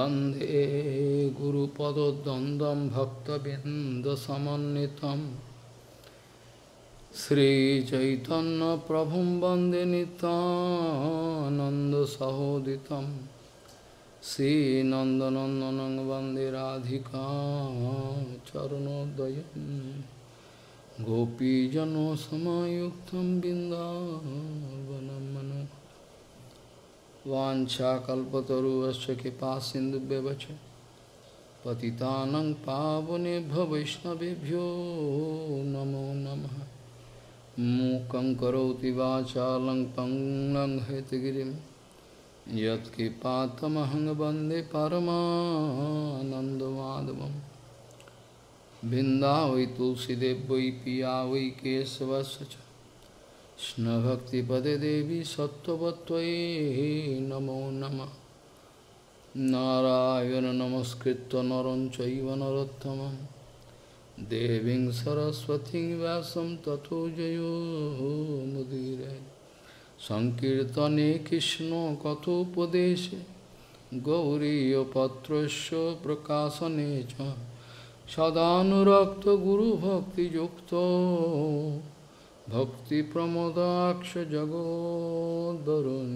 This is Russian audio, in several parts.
Vande Guru Pada Dandam Bhakta Binda Samanitam Sri Chaitanya Prabhum Vande Nitananda Sahoditam Sri Nandanandanang Vande Radhika Charanodayam Gopijano Samayuktam Bindavanam Manoharam Vancha kalpataru vasya kipa sindhu bevacha patitanang pavane bhavishnavibhyo namo namaha mukam karoti vachalang panglang hetigirim yat kipatamahang bande paramanandavadavam bhindavai tulsidevvai piyavai kesavasacha Shna Bhakti Pade Devi Sattvatvai Namo Nama Narayana Namaskritta Naranchaiva Narottamam Deving Saraswati Vyasam Tato Jayo Mudire Sankirtane Krishna Kathopadeshe Gauriya Patrasya Prakasanecha Sadhanurakta Guru Bhakti Yukta Bhakti Pramodaksha Jagodarun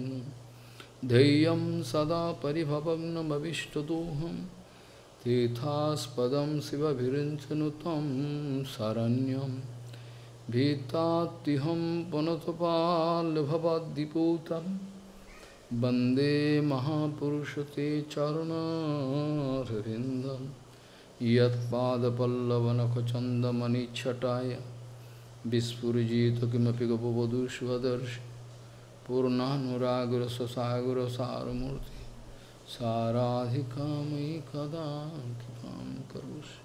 Deyam Sada Paribhavamna Bhavishtaduham Tithas Padam Siva Virinchanutam Saranyam Bhitatiham Panatopal Bhavadiputam Bande Mahapurushate Charana Ravindam Yat Pada Pallavanakachanda Manichataya Vispurjita kimapi gopavadu shvadarshi Purnanuragura sasagura saramurti Saradhikamai kadakipam karushi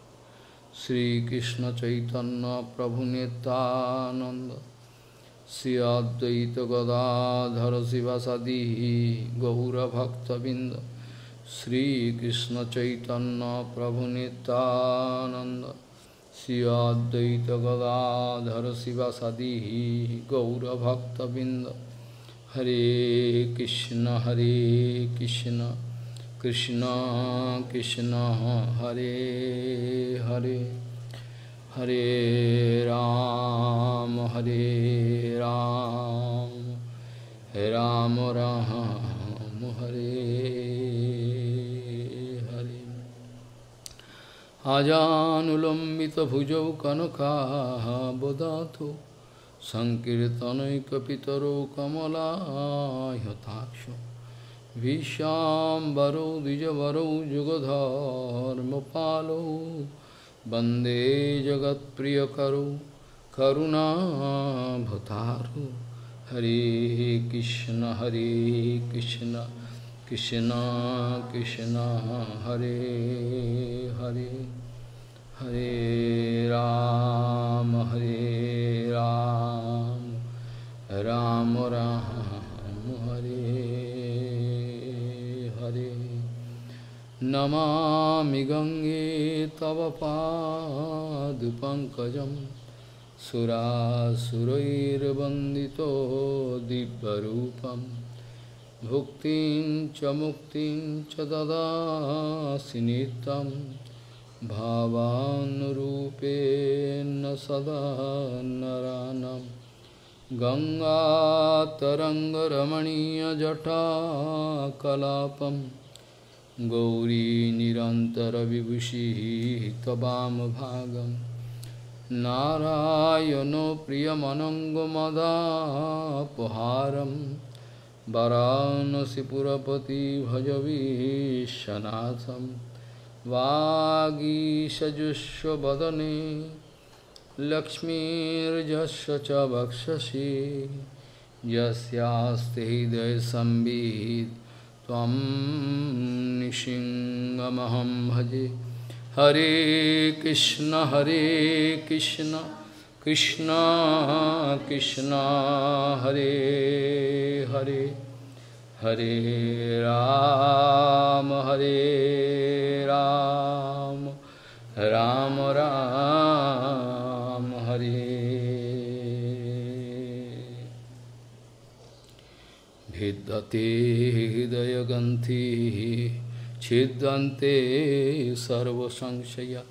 Sri Krishna Chaitanya Prabhu Nityananda Sri Advaita Gadadhara Sivasadihi Gaura Bhakta Binda Sri Krishna Chaitanya Prabhu Nityananda Sri Advaita Gadadhara Sivasadihi Gaura Bhakta Binda Hare Krishna Hare Krishna Krishna Krishna Hare Hare Hare Ram Hare Ram Ram Ram Hare Ajanulambita bhujau kanaka bodhato Sankirtanai kapitaro kamala yataksho Vishambaro dijavaro jugadharma palo Bande jagat priyakaro karuna bhataru Hare Krishna Hare Krishna Krishna Krishna Hare Hare Hare Ram Hare Ram Ram Ram Hare Hare Namami Gange Tava Padupankajam Surasurair Bandito Dibbarupam Bhuktin cha muktin cha dadasi nitam bhavanurupena sada naranam Ganga taranga ramaniya jata kalapam Gauri nirantara vibhushi tabam bhagam Narayano priyamanango madapaharam Varanasi Purapati Bhajavishanatham Vagisha Jusho Badane Lakshmir Jasya Cha Bhakshashi Jasyaste Hidaya Sambhid Tvam Nishingamaham Bhaji Hare Krishna Hare Krishna Krishna, Krishna, Hare Hare Hare Ram, Hare Ram, Ram Ram, Hare Bhidhate Hidayaganti Chidante sarvasaṅśaya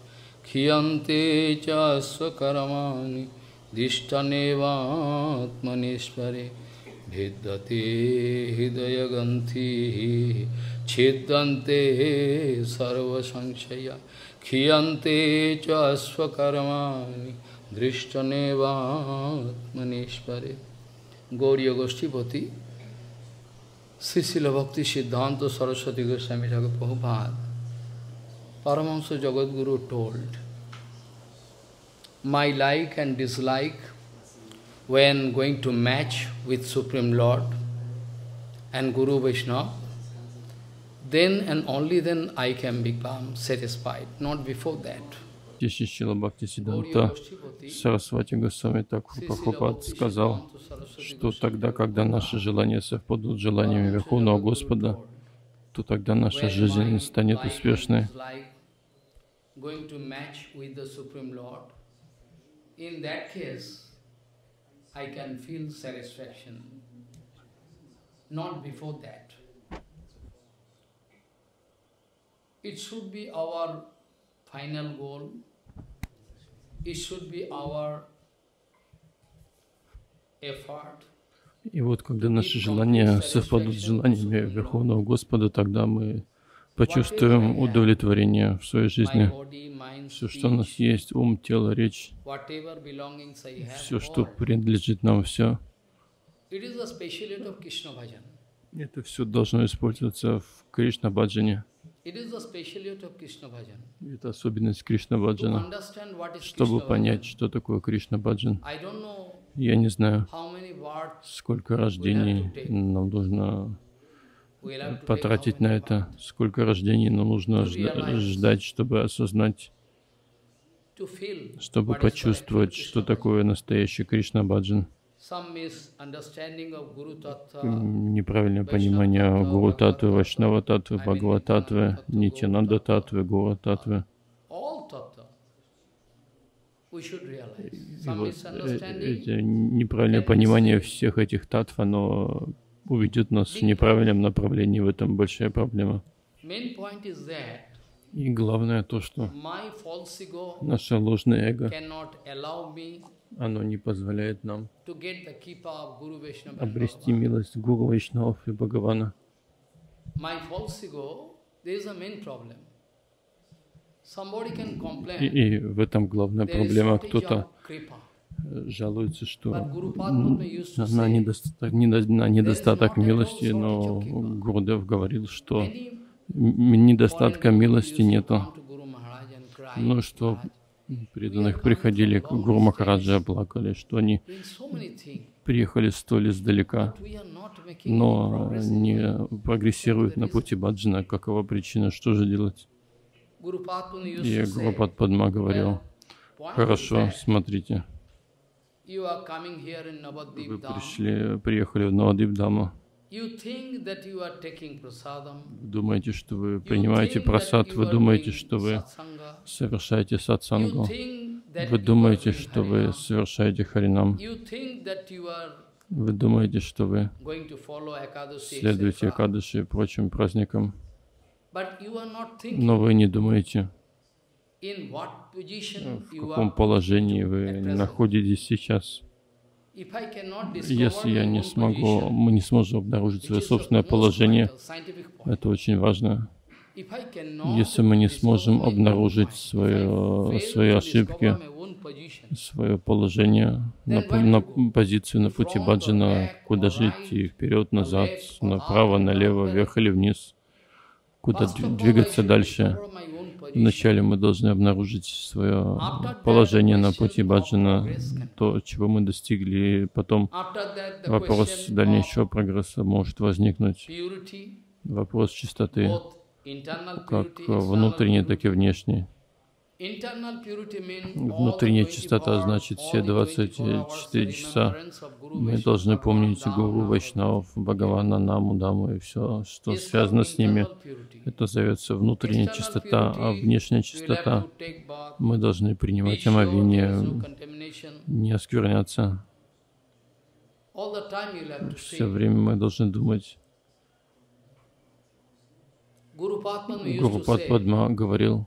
khiyante ca svakarmāni dishtanevatmanishvare bhiddate hidayaganthi Chidante sarvasaṅśaya khiyante ca svakarmāni dishtanevatmanishvare Gauriya Goshtipati Srisila Bhakti Siddhanta Saraswati Goswami Thakur Prabhupada, Paramahansa Jagadguru told, my like and dislike when going to match with Supreme Lord and Guru Vaishnava, then and only then I can become satisfied, not before that. Срила Бхакти Сиддханта Сарасвати Госвами Тхакур Прабхупад сказал, что тогда, когда наши желания совпадут с желаниями Верховного Господа, то тогда наша жизнь станет успешной. Final goal. It should be our effort. И вот, когда наши желания совпадут с желаниями Верховного Господа, тогда мы почувствуем удовлетворение в своей жизни. Все, что у нас есть, ум, тело, речь, все, что принадлежит нам, все. Это все должно использоваться в Кришна Баджане. Это особенность Кришна Баджана. Чтобы понять, что такое Кришна Баджан, я не знаю, сколько рождений нам нужно потратить на это, сколько рождений нам нужно ждать, чтобы осознать, чтобы почувствовать, что такое настоящий Кришна Баджан. Неправильное понимание Гуру Таттвы, Вайшнава Таттвы, Бхагава Таттвы, Нитянанда Таттвы, Гора Таттвы. Неправильное понимание всех этих таттв, оно уведет нас в неправильном направлении, в этом большая проблема. И главное то, что наше ложное эго, оно не позволяет нам обрести милость Гуру Вайшнавов и Бхагавана. И в этом главная проблема. Кто-то жалуется, что на недостаток милости, но Гурудев говорил, что недостатка милости нету. Но что преданных приходили к Гуру Махараджи и плакали, что они приехали столь издалека, но не прогрессируют на пути Баджана. Какова причина? Что же делать? И Гуру Падма говорил, хорошо, смотрите, вы приехали в Навадвип-даму. Думаете, что вы принимаете прасад, вы думаете, что вы совершаете сатсангу, вы думаете, что вы совершаете харинам, вы думаете, что вы следуете экадаши и прочим праздникам, но вы не думаете, в каком положении вы находитесь сейчас. Если я не смогу, мы не сможем обнаружить свое собственное положение, это очень важно. Если мы не сможем обнаружить свои ошибки, свое положение, на позицию на пути Баджана, куда же идти, вперед, назад, направо, налево, вверх или вниз, куда двигаться дальше. Вначале мы должны обнаружить свое положение на пути Баджана, то, чего мы достигли, и потом вопрос дальнейшего прогресса может возникнуть. Вопрос чистоты, как внутренней, так и внешней. Внутренняя чистота значит все 24 часа. Мы должны помнить Гуру, Вайшнавов, Бхагавана, Наму, Даму и все, что связано с ними. Это зовется внутренняя чистота, а внешняя чистота. Мы должны принимать омовение, не оскверняться. Все время мы должны думать. Гурупад Падма говорил,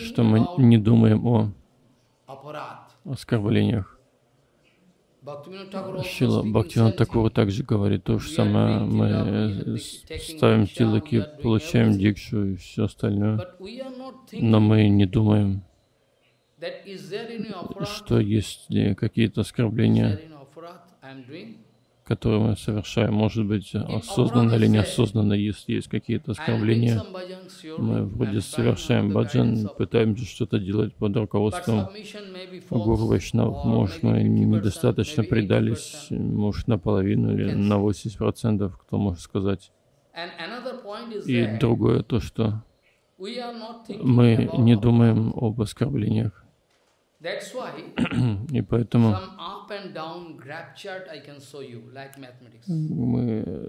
что мы не думаем о оскорблениях. Шрила Бхактивинода Тхакур также говорит то же самое. Мы ставим тилаки, получаем дикшу и все остальное, но мы не думаем, что есть ли какие-то оскорбления, которые мы совершаем. Может быть, осознанно или неосознанно, если есть какие-то оскорбления, мы вроде совершаем баджан, пытаемся что-то делать под руководством гуру вайшнавов. Может, мы недостаточно предались, может, наполовину или на 80%, кто может сказать. И другое то, что мы не думаем об оскорблениях. И поэтому мы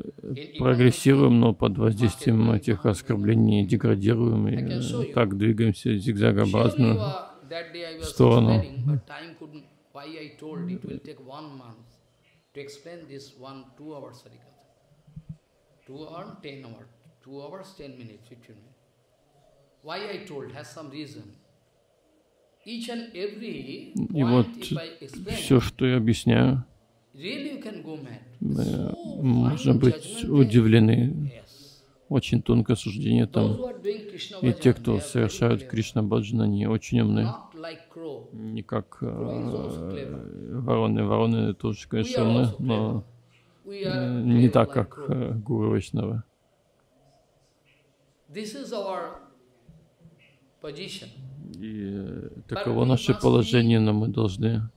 прогрессируем, но под воздействием этих оскорблений деградируем и так двигаемся зигзагообразно в сторону. И вот все, что я объясняю, мы можем быть удивлены. Очень тонкое суждение там. И те, кто совершают Кришна Баджан, они очень умны. Не как вороны. Вороны тоже, конечно, умны, но не так, как гуру вайшнавы. И таково наше положение, но мы должны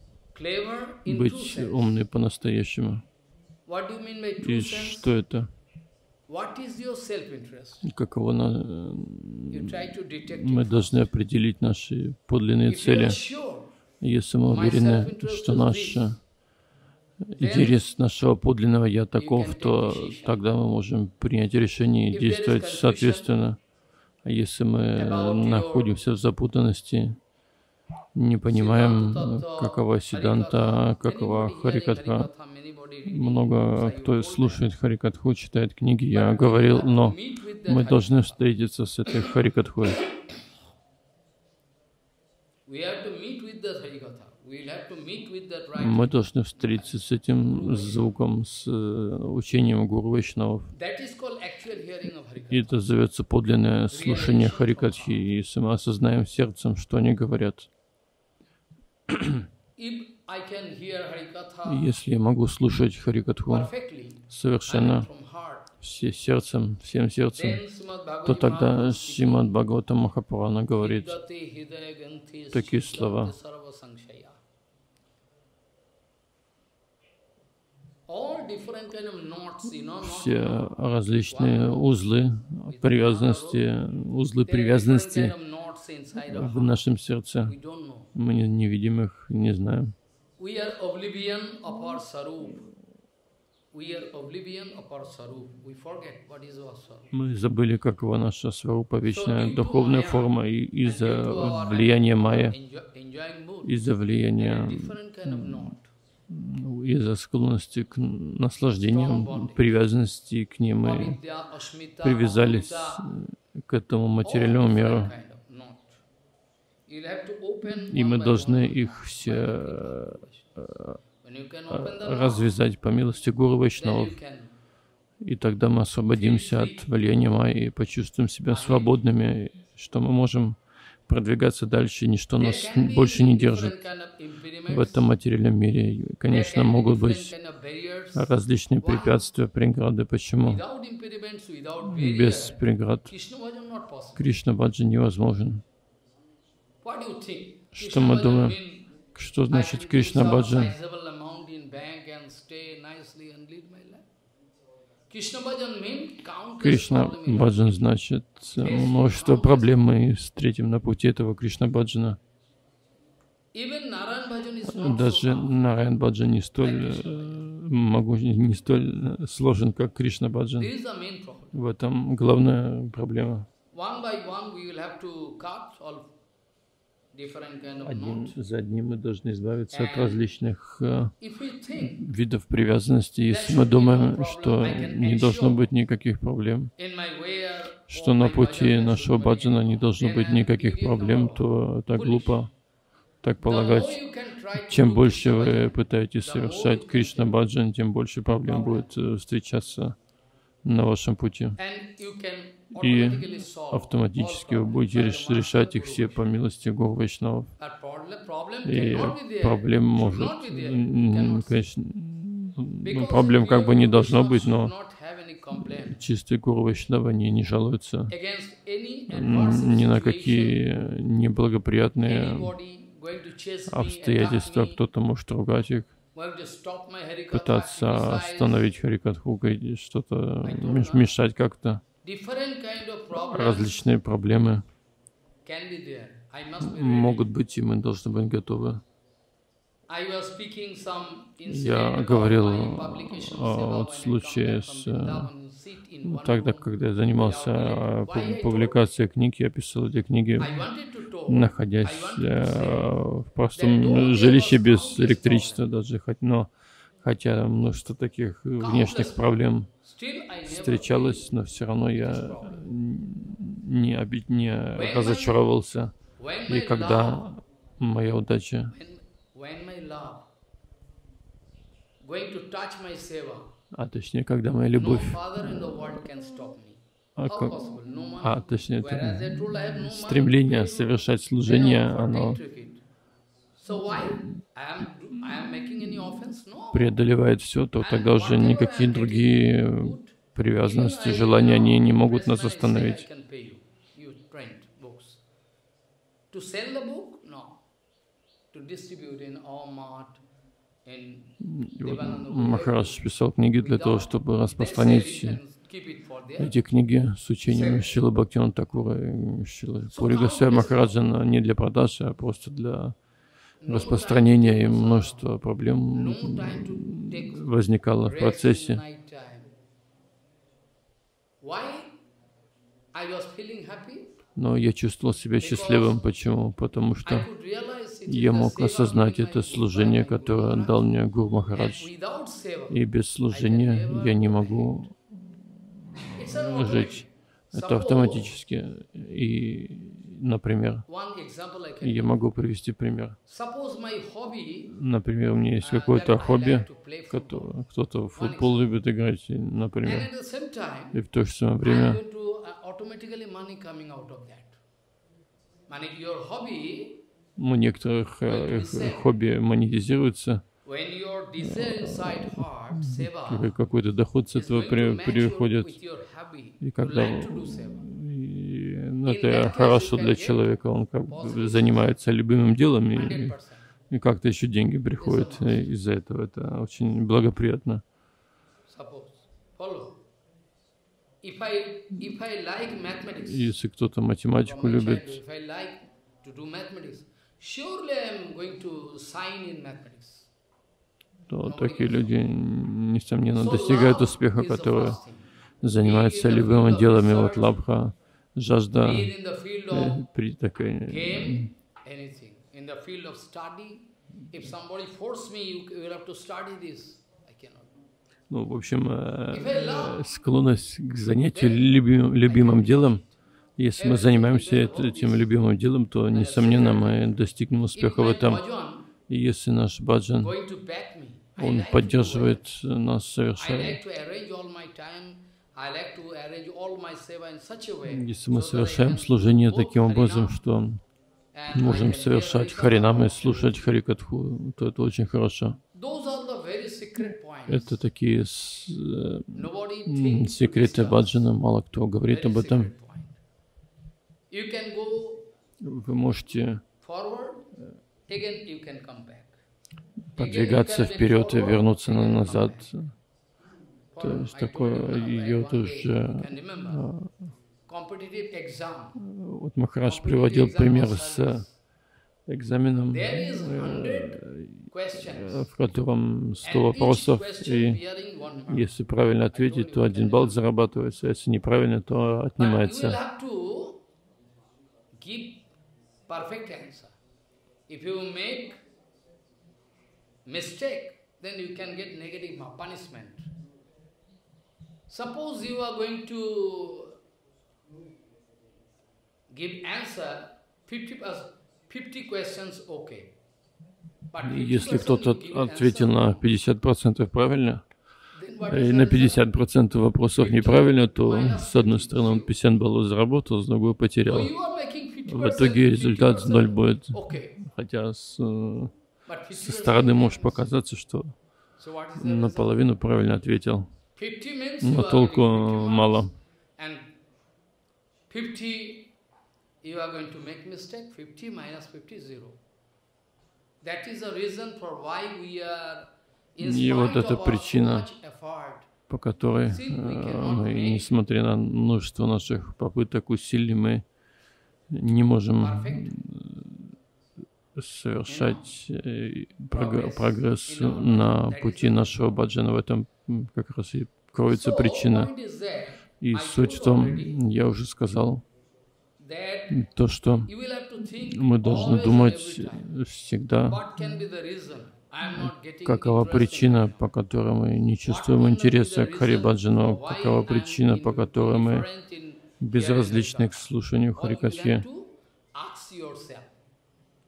быть умны по-настоящему. И что это? Каково мы должны определить наши подлинные цели. Если мы уверены, что наш интерес нашего подлинного «Я» таков, то тогда мы можем принять решение и действовать соответственно. А если мы находимся в запутанности, не понимаем, какова Сиддханта, какова Харикатха. Много кто слушает Харикатху, читает книги, я говорил, но мы должны встретиться с этой Харикатхой. Мы должны встретиться с этим звуком, с учением гуру вайшнавов. И это зовется подлинное слушание Харикатхи, и мы осознаем сердцем, что они говорят. Если я могу слушать Харикатху совершенно всем сердцем, то тогда Шримад Бхагавата Махапурана говорит такие слова. Все различные узлы привязанности в нашем сердце, мы не видим их, не знаем. Мы забыли, какова наша сварупа, вечная духовная форма, и из-за влияния майя, из-за склонности к наслаждениям, привязанности к ним, мы привязались к этому материальному миру. И мы должны их все развязать по милости гуру вайшнавов. И тогда мы освободимся от влияния майи и почувствуем себя свободными, что мы можем продвигаться дальше, ничто нас больше не держит в этом материальном мире. Конечно, могут быть различные препятствия, преграды. Почему? Без преград Кришна Баджан невозможен. Что мы думаем? Что значит Кришна Баджан? Кришна Баджан значит множество проблем мы встретим на пути этого Кришна Баджана. Даже Нараян Баджан не столь сложен, как Кришна Баджан. В этом главная проблема. Один за одним мы должны избавиться от различных видов привязанности. Если мы думаем, что не должно быть никаких проблем, что на пути нашего баджана не должно быть никаких проблем, то это глупо так полагать. Чем больше вы пытаетесь совершать Кришна баджан, тем больше проблем будет встречаться на вашем пути. И автоматически вы будете решать их все по милости Гуру Вайшнавов. И проблем может, конечно, проблем как бы не должно быть, но чистые Гуру Вайшнавы не жалуются ни на какие неблагоприятные обстоятельства. Кто-то может ругать их, пытаться остановить Харикатху, что-то мешать как-то. Различные проблемы могут быть, и мы должны быть готовы. Я говорил о случае, тогда, когда я занимался публикацией книг, я писал эти книги, находясь в простом жилище без электричества даже, но хотя множество таких внешних проблем встречалось, но все равно я не разочаровался. И когда моя удача когда моя любовь, это стремление совершать служение, оно преодолевает все, то тогда уже никакие другие привязанности, желания, они не могут нас остановить. Вот Махарадж писал книги для того, чтобы распространить эти книги с учением Шрилы Бхактивинода Такура и Шрилы Пури Госвами Махараджа, не для продажи, а просто для распространения, и множество проблем возникало в процессе. Но я чувствовал себя счастливым. Почему? Потому что я мог осознать это служение, которое дал мне Гуру Махарадж. И без служения я не могу жить. Это автоматически. И, например, я могу привести пример. Например, у меня есть какое-то хобби, кто-то в футбол любит играть, например. И в то же самое время у некоторых хобби монетизируется. Какой-то доход с этого приходит, и когда это хорошо для человека, он как бы занимается любимым делом, и как-то еще деньги приходят из-за этого. Это очень благоприятно. Если кто-то математику любит, то такие люди, несомненно, достигают успеха, которые занимаются любимым делом. И вот лабха, жажда, при такой в общем, склонность к занятию любимым делом. Если мы занимаемся этим любимым делом, то, несомненно, мы достигнем успеха в этом. И если наш баджан, он поддерживает нас, совершая. Если мы совершаем служение таким образом, что можем совершать харинамы и слушать харикатху, то это очень хорошо. Это такие секреты баджана, мало кто говорит об этом. Вы можете подвигаться вперед и вернуться назад. То есть такое ее тоже. Вот Махарадж приводил пример с экзаменом, в котором 100 вопросов, и если правильно ответить, то 1 балл зарабатывается, а если неправильно, то отнимается. If you make mistake, then you can get negative punishment. Suppose you are going to give answer 50 questions, okay. Если кто-то ответил на 50% правильно, и на 50% вопросов неправильно, то с одной стороны он 50 баллов заработал, с другой потерял. В итоге результат 0 будет. Хотя со стороны может показаться, что наполовину правильно ответил, но толку мало. 50 И вот эта причина, по которой мы, несмотря на множество наших попыток, усилий, мы не можем совершать прогресс на пути нашего баджана. В этом как раз и кроется причина. И суть в том, я уже сказал, то, что мы должны думать всегда, какова причина, по которой мы не чувствуем интереса к Харибаджану, какова причина, по которой мы безразличны к слушанию Харикатхи.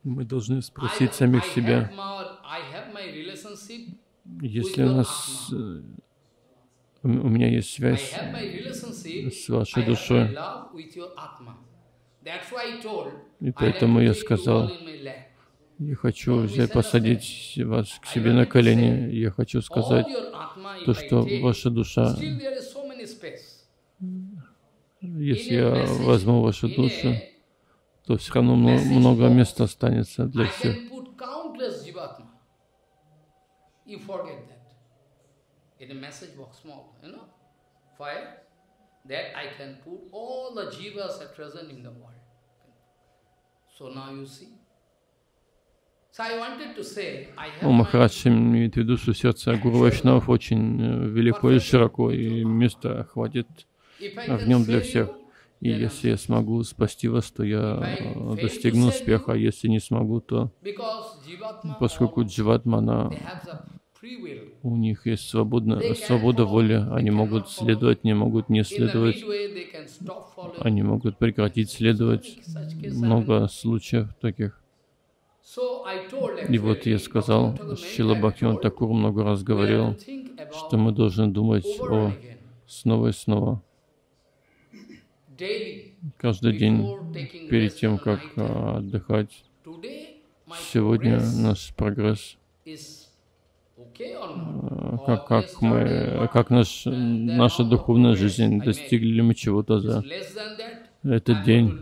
Мы должны спросить самих себя, если у меня есть связь с вашей душой. И поэтому я сказал, я хочу посадить вас к себе на колени. Я хочу сказать то, что ваша душа, если я возьму вашу душу, то все равно много места останется для всех. That I can put all the jivas at present in the world. So now you see. So I wanted to say, I have. Махарадж имеет в виду, что сердце Гуру Вайшнавов очень велико и широко, и места хватит в нем для всех. И если я смогу спасти вас, то я достигну успеха. А если не смогу, то поскольку дживатма, у них есть свобода воли, они могут следовать, не могут не следовать, они могут прекратить следовать. Много случаев таких. И вот я сказал, Шрила Бхактивинод Тхакур много раз говорил, что мы должны думать снова и снова. Каждый день, перед тем, как отдыхать. Сегодня наш прогресс. Наша духовная жизнь, достигли ли мы чего-то за этот день,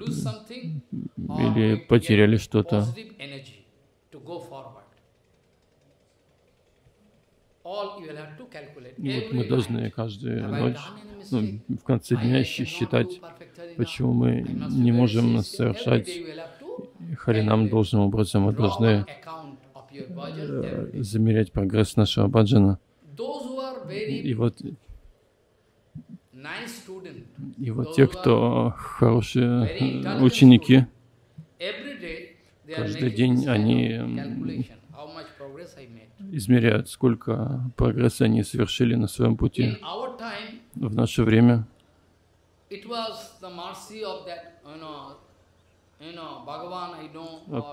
или потеряли что-то. Вот мы должны каждую ночь, в конце дня считать, почему мы не можем совершать Харинам должным образом. Мы должны замерять прогресс нашего баджана. И вот те, кто хорошие ученики, каждый день они измеряют, сколько прогресса они совершили на своем пути. В наше время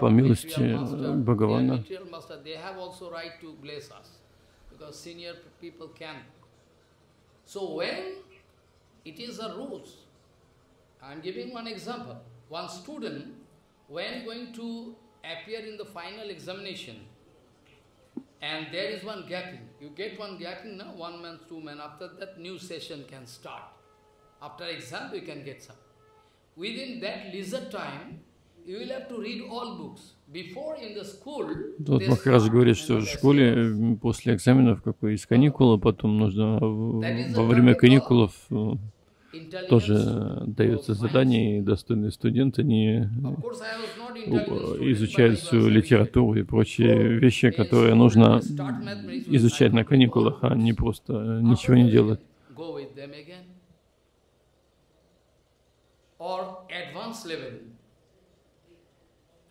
по милости Бхагавана, вот Махарадж говорит, что в школе после экзаменов, как и из каникулы, потом нужно во время каникулов тоже даются задания, и достойные студенты не изучают всю литературу и прочие вещи, которые нужно изучать на каникулах, а не просто ничего не делать. Or advanced level.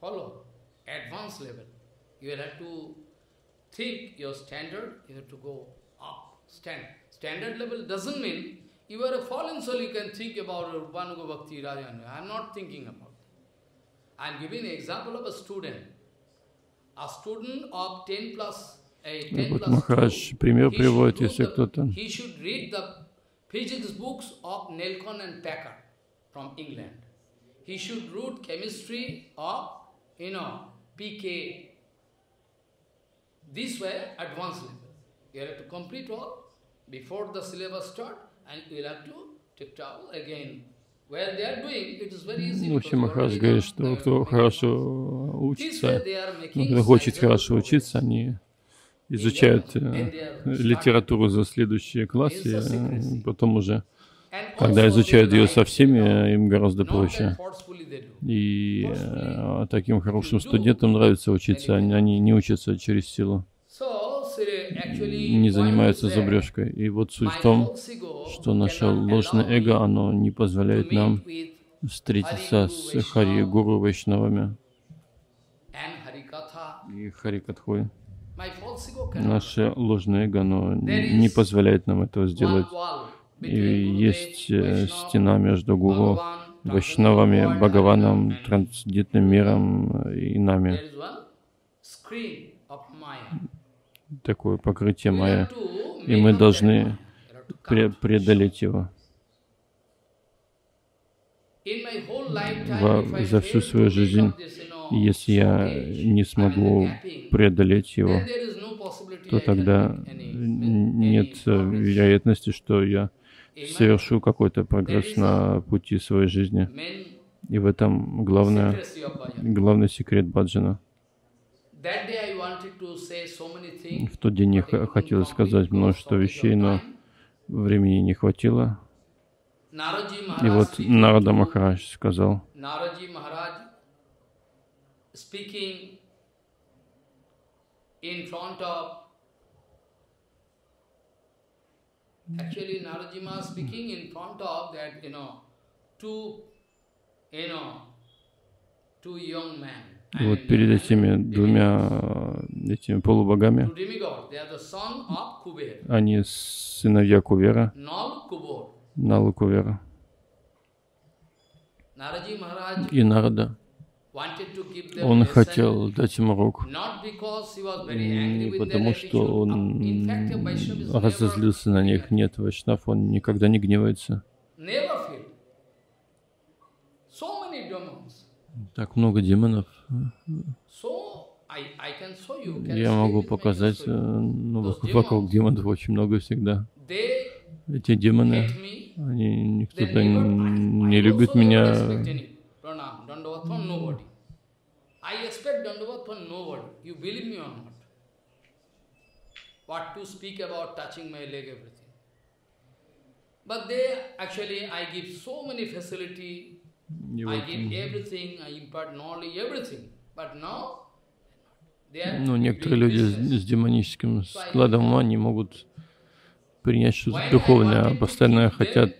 Follow. advanced level. You will have to think your standard, you have to go up. Standard level doesn't mean you are a fallen soul, you can think about Rupanuga Bhakti Rajanuga. I am not thinking about it. I am giving an example of a student. A student of 10 plus 2, пример приводит, если кто-то. He should read the physics books of Nelson and Packer from England. He should read chemistry of, PK. These were advanced level. You have to complete all before the syllabus start, and you will have to take out again. Where they are doing, it is very easy. В общем, Махарадж говорит, что кто хорошо учится, кто хочет хорошо учиться, они изучают литературу за следующие классы, потом уже, когда изучают ее со всеми, им гораздо проще. И таким хорошим студентам нравится учиться, они не учатся через силу, не занимаются зубрежкой. И вот суть в том, что наше ложное эго, оно не позволяет нам встретиться с Хари-гуру Вайшнавами и Харикатхой. Наше ложное эго, оно не позволяет нам этого сделать. И есть стена между гуру Вайшнавами, Бхагаваном, трансцендентным миром и нами. Такое покрытие майя, и мы должны преодолеть его. За всю свою жизнь, если я не смогу преодолеть его, то тогда нет вероятности, что я совершу какой-то прогресс на пути своей жизни. И в этом главный секрет баджана. В тот день я хотел сказать множество вещей, но времени не хватило. И вот Нарада Махарадж сказал, и вот перед этими двумя полубогами, они сыновья Кувера, Нала Кувера. И Нарада, он хотел дать им урок, не потому что он разозлился на них. Нет, Вайшнав, он никогда не гневается. Так много демонов. Я могу показать, вокруг демонов очень много всегда. Эти демоны, никто-то не любит меня. И вот, некоторые люди с демоническим складом ума не могут принять что-то духовное, а постоянно хотят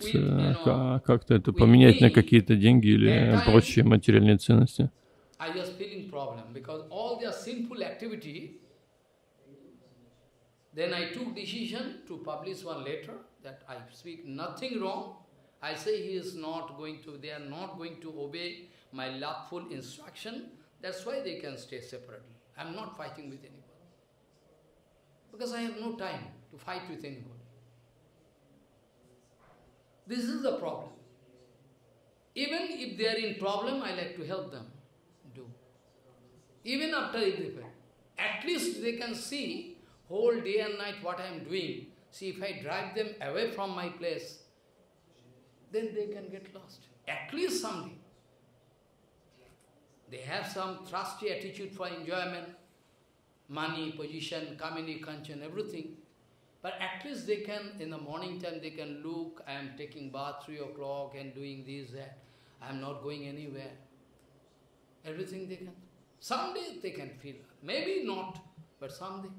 как-то это поменять на какие-то деньги или прочие материальные ценности. I say he is not going to, they are not going to obey my lawful instruction. That's why they can stay separately. I'm not fighting with anybody. Because I have no time to fight with anybody. This is the problem. Even if they are in problem, I like to help them do. Even after if they fail. At least they can see whole day and night what I am doing. See, if I drive them away from my place, then they can get lost. At least someday. They have some thirsty attitude for enjoyment, money, position, kamini, kanchan, everything. But at least they can, in the morning time, they can look, I am taking bath 3 o'clock and doing this, that. I am not going anywhere. Everything they can. Someday they can feel. Maybe not, but someday.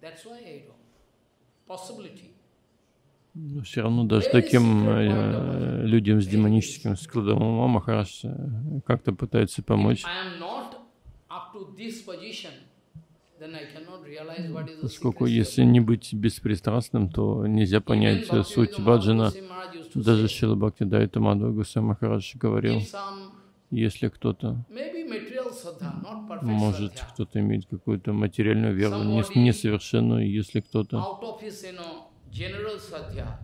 That's why I don't. Possibility. Но все равно даже таким людям с демоническим складом ума Махарадж как-то пытается помочь. Поскольку если не быть беспристрастным, то нельзя понять суть баджана. Даже Шрила Бхактисиddhanta Мадхава Госвами Махарадж говорил, если кто-то, может кто-то иметь какую-то материальную веру, несовершенную, если кто-то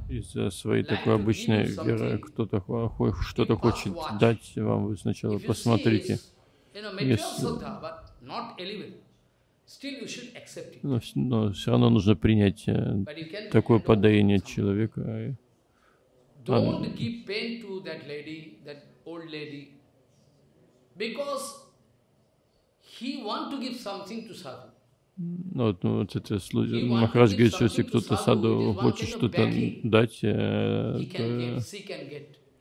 из своей такой обычной веры кто-то что-то хочет дать вам, вы сначала посмотрите. Но все равно нужно принять такое подаяние от человека. Вот это Махарадж говорит, что если кто-то саду хочет что-то дать,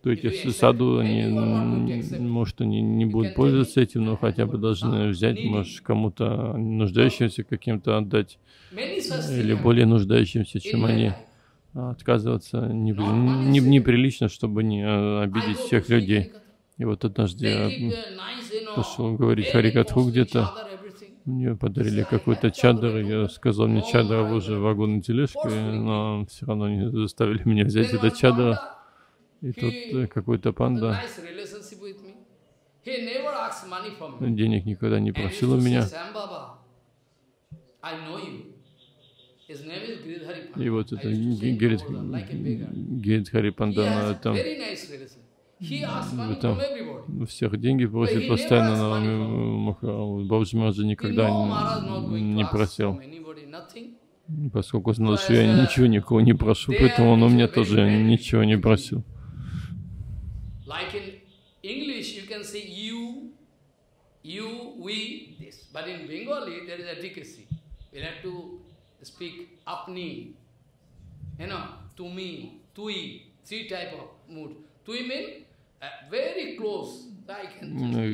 то эти саду, может, они не будут пользоваться этим, но хотя бы должны взять, может, кому-то нуждающимся каким-то отдать, или более нуждающимся, чем они. Отказываться неприлично, чтобы не обидеть всех людей. И вот однажды я пошел говорить харикатху где-то, мне подарили какой-то чадр, я сказал, мне чадра уже вагон и тележка, но все равно они заставили меня взять этот чадр. И тут какой-то панда денег никогда не просил у меня. И вот это Гиридхари Панда, там всех деньги просит постоянно, но Бабаджи Махараджа никогда не просил. Поскольку знал, что я ничего никого не прошу, поэтому он у меня тоже ничего не просил. Speak apni, tumi, tui, three type of mood. Tui means very close.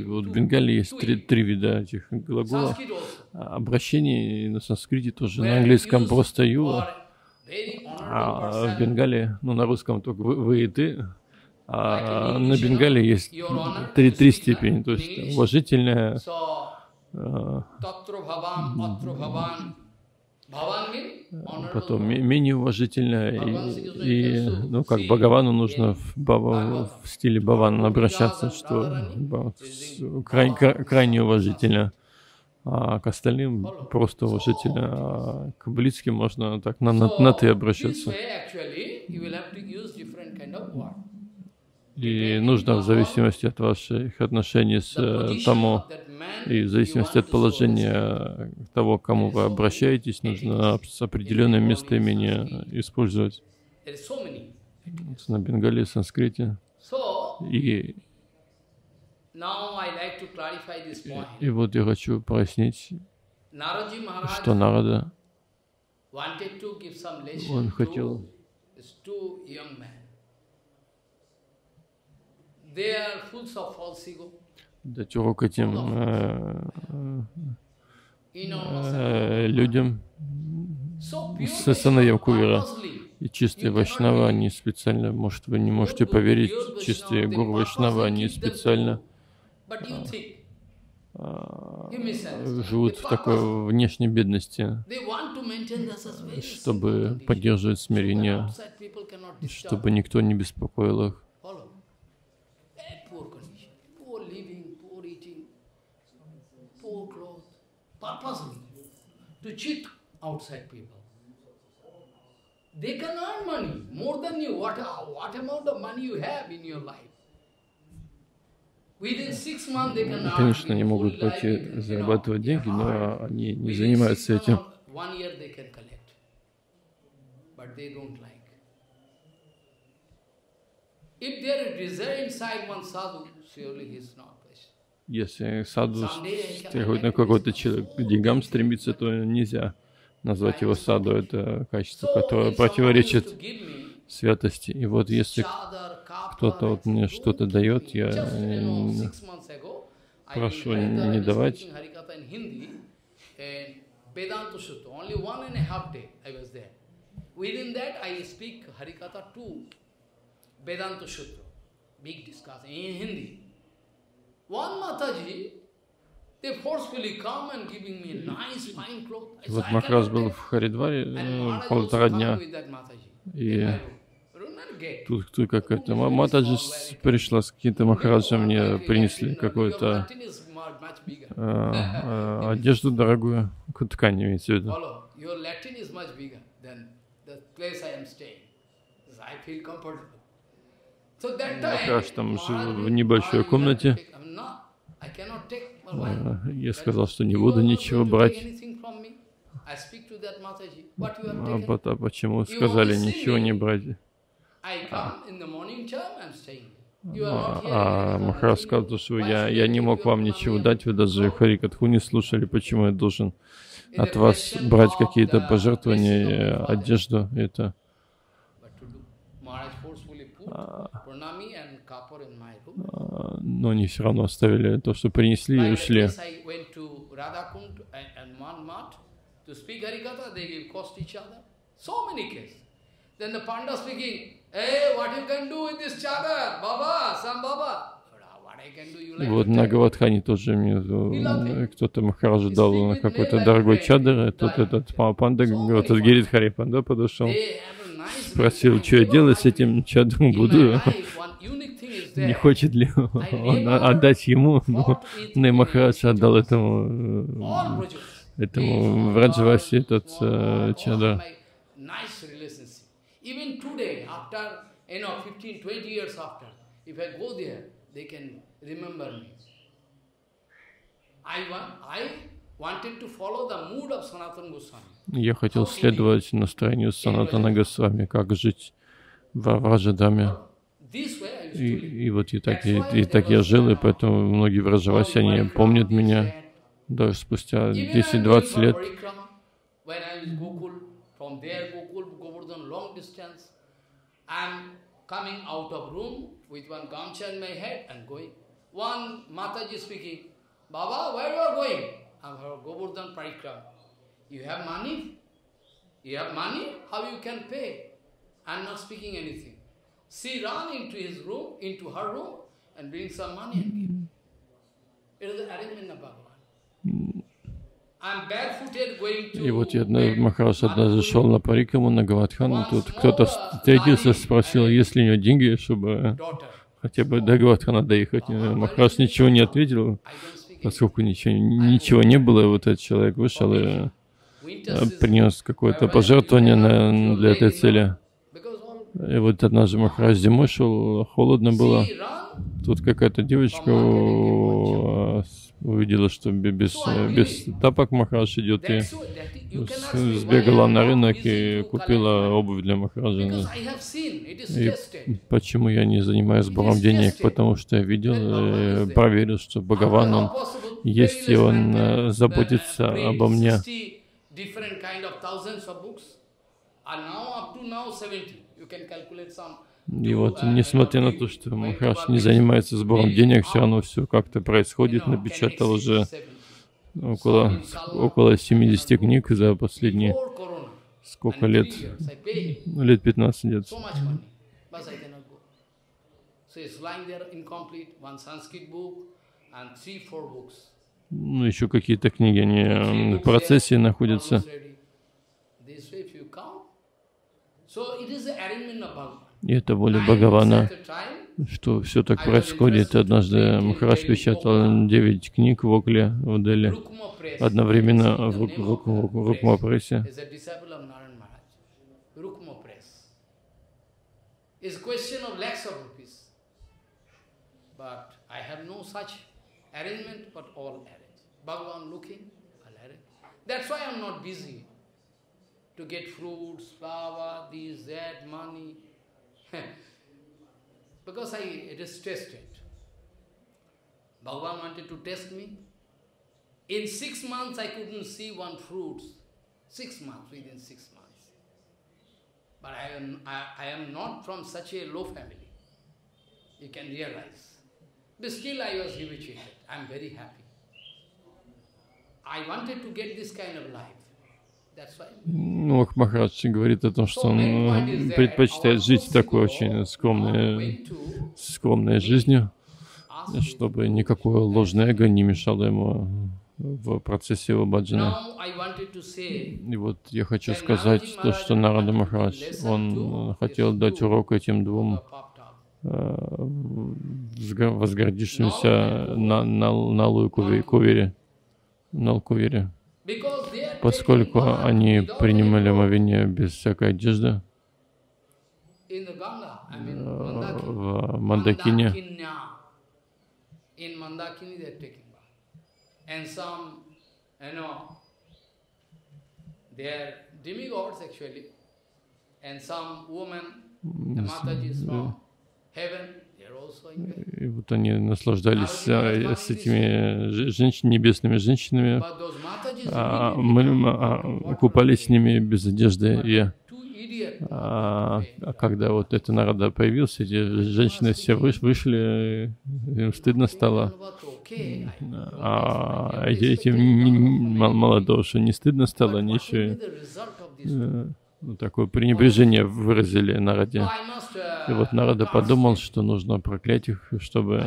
Вот в Бенгалии есть три вида этих глаголов. Обращение на санскрите тоже, на английском просто you, а в Бенгалии, ну на русском только вы и ты, а на Бенгалии есть три степени, то есть уважительное, потом менее уважительно, и ну, как Бхагавану нужно в стиле Бхаван обращаться, что крайне уважительно, а к остальным просто уважительно, а к близким можно так на «ты» обращаться. И нужно в зависимости от ваших отношений с тому, и в зависимости от положения того, к кому вы обращаетесь, нужно определенное местоимение использовать. На бенгале, санскрите. И вот я хочу прояснить, что Нарада, он хотел... дать урок этим людям со сыновьям Кувера. И чистые вайшнавы, они специально, может, вы не можете поверить, чистые гуру вайшнавы, они специально живут в такой внешней бедности, чтобы поддерживать смирение, чтобы никто не беспокоил их. Purposely to cheat outside people. They can earn money more than you. What amount of money you have in your life? Within 6 months they can earn. Конечно, они могут пойти зарабатывать деньги, но они не занимаются этим. 1 year they can collect, but they don't like. If there is desire inside one sadhu, surely he is not. Если саду хоть на какой-то человек к деньгам стремится, то нельзя назвать его саду. Это качество, которое противоречит святости. И вот если кто-то вот мне что-то дает, я прошу не давать. One Mataji, Вот Махарадж был в Харидваре полтора дня, и тут какая-то Матаджи пришла с каким-то Махараджем, мне принесли какую-то одежду дорогую, ткань имеется в виду. Махарадж там жил в небольшой комнате. Я сказал, что не буду ничего брать. А почему сказали ничего не брать? А Махарадж сказал, что я не мог вам ничего дать, вы даже Харикатху не слушали, почему я должен от вас брать какие-то пожертвования, одежду, это... Но они все равно оставили то, что принесли, и ушли. Вот на Гаватхане тоже мне кто-то Махараджу дал какой-то дорогой чадр, и тут этот панда, этот Гиридхари панда подошел. Спросил, что я делаю с этим чадом, буду, не хочет ли он отдать ему, но Махарадж отдал этому Враджаваси этот чадар. Я хотел следовать настроению Санатана Госвами, как жить во Враджадаме. И вот и так я жил, и поэтому многие враджаваси, они помнят меня даже спустя 10-20 лет. I'm her Govardhan Parikrama. You have money? You have money? How you can pay? I'm not speaking anything. She ran into his room, into her room, and bring some money and give. It is the arrangement of Bhagavan. I'm barefooted going to. И вот Махарадж однажды шел на Парикраму, на Гаватхану, тут кто-то встретился, спросил, есть ли у него деньги, чтобы хотя бы до Гаватхана доехать. Махарадж ничего не ответил. Поскольку ничего не было, вот этот человек вышел и принес какое-то пожертвование для этой цели. И вот однажды Махарадж зимой шел, холодно было. Тут какая-то девочка увидела, что без тапок Махарадж идет, и сбегала на рынок и купила обувь для Махараджа. И почему я не занимаюсь сбором денег? Потому что я видел и проверил, что Бхагаван, он есть, и он заботится обо мне. И вот, несмотря на то, что Махарадж не занимается сбором денег, все равно все как-то происходит. Напечатал уже около 70 книг за последние сколько лет? Лет 15 лет. Ну, еще какие-то книги, они в процессе находятся. И это воля Бхагавана, что все так происходит. Однажды Махарадж печатал 9 книг в Окле, в Дели, одновременно в Рукма прессе. To get fruits, flower, these, that, money, because it is tested. Bhagavan wanted to test me. In 6 months, I couldn't see one fruit. 6 months, within 6 months. But I am not from such a low family. You can realize. But still, I was habituated. I am very happy. I wanted to get this kind of life. Ну, Махарадж говорит о том, что он предпочитает жить такой очень скромной жизнью. чтобы никакое ложное эго не мешало ему в процессе его баджана. И вот я хочу сказать то, что Нарада Махарадж, он хотел дать урок этим двум возгордившимся Налу и Кувери, поскольку они принимали омовение без всякой одежды в Мандакине. И вот они наслаждались с этими небесными женщинами, мы купались с ними без одежды. И когда вот эта Нарада появился, эти женщины все вышли, им стыдно стало. А этим мало того, что не стыдно стало, они еще такое пренебрежение выразили Нараде. И вот Нарада подумал, что нужно проклять их, чтобы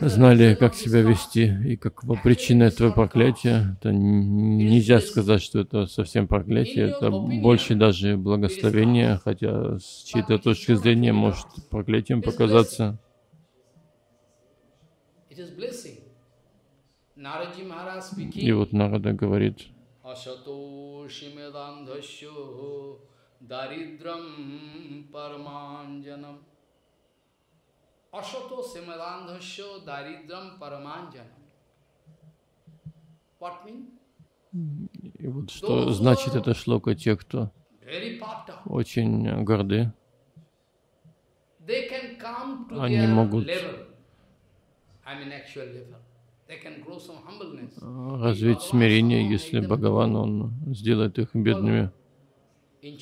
знали, как себя вести, и какова причина этого проклятия. Это нельзя сказать, что это совсем проклятие, это больше даже благословение, хотя с чьей-то точки зрения может проклятием показаться. И вот Нарада говорит: Ашато Симадандхашо Даридрам Параманджанам. И вот что значит эта шлока: те, кто очень горды, они могут развить смирение, если Бхагаван, он сделает их бедными. В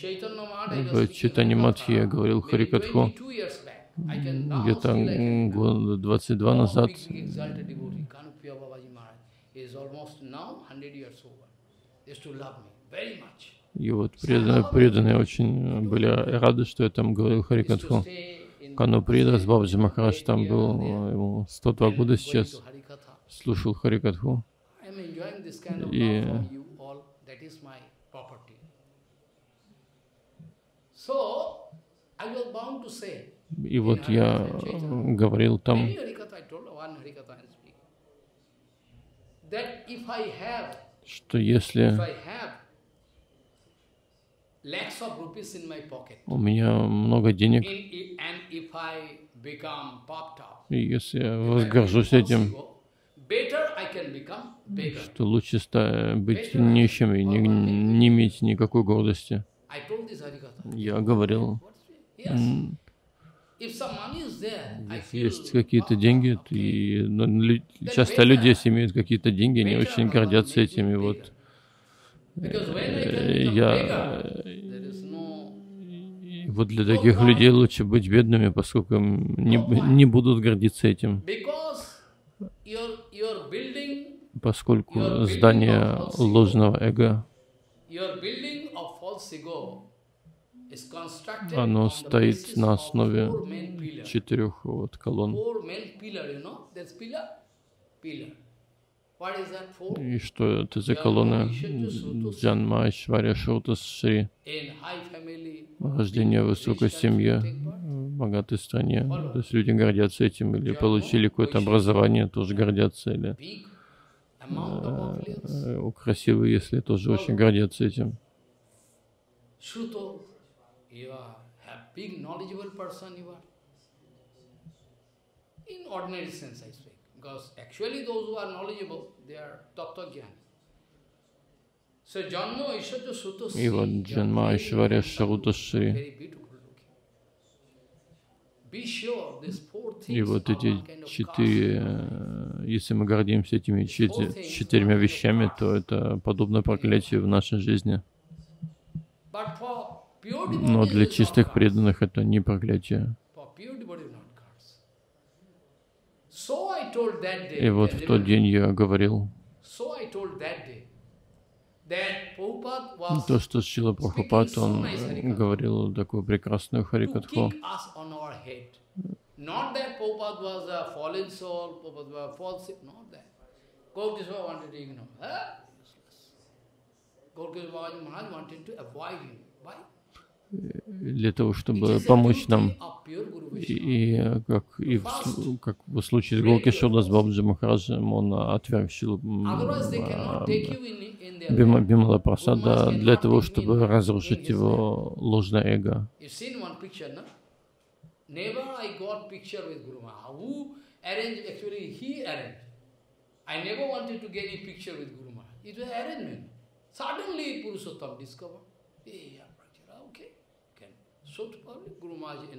Чайтанья Мадхи я говорил Харикатху, где-то года 22 назад, и вот преданные очень были рады, что я там говорил Харикатху. Канупридас Бабаджи Махарадж там был, ему 102 года сейчас, слушал Харикатху. И вот я говорил там, что если у меня много денег, и если я возгоржусь этим, что лучше быть нищим и не иметь никакой гордости. Я говорил: если есть какие-то деньги, часто люди, если имеют какие-то деньги, они очень гордятся этими. Вот вот для таких людей лучше быть бедными, поскольку не будут гордиться этим. Поскольку здание ложного эго, оно стоит на основе четырех вот колонн. И что это за колонны? Джанма, Айшварья, Шрутас, Шри. Рождение в высокой семье, в богатой стране. То есть люди гордятся этим, или получили какое-то образование, тоже гордятся, или красивые, если тоже очень гордятся этим. И вот Джанма, Айшварья, Шрута, Шри. И вот эти четыре, если мы гордимся этими четырьмя вещами, то это подобно проклятию в нашей жизни. Но для чистых преданных это не проклятие. И вот в тот день я говорил то, что Шрила Прабхупад, он говорил такую прекрасную харикатху, Not that Prabhupada was a fallen soul, Prabhupada was a false, not that. Gaurkishwar wanted to ignore. Gaurkishwar Maharaj wanted to avoid him. Why? Для того, чтобы помочь нам, и как в случае с Гауркишора, с Бабаджи Махараджем, он отвергшил Бимала Прасада для того, чтобы разрушить его ложное эго. So probably Guru Maharaj,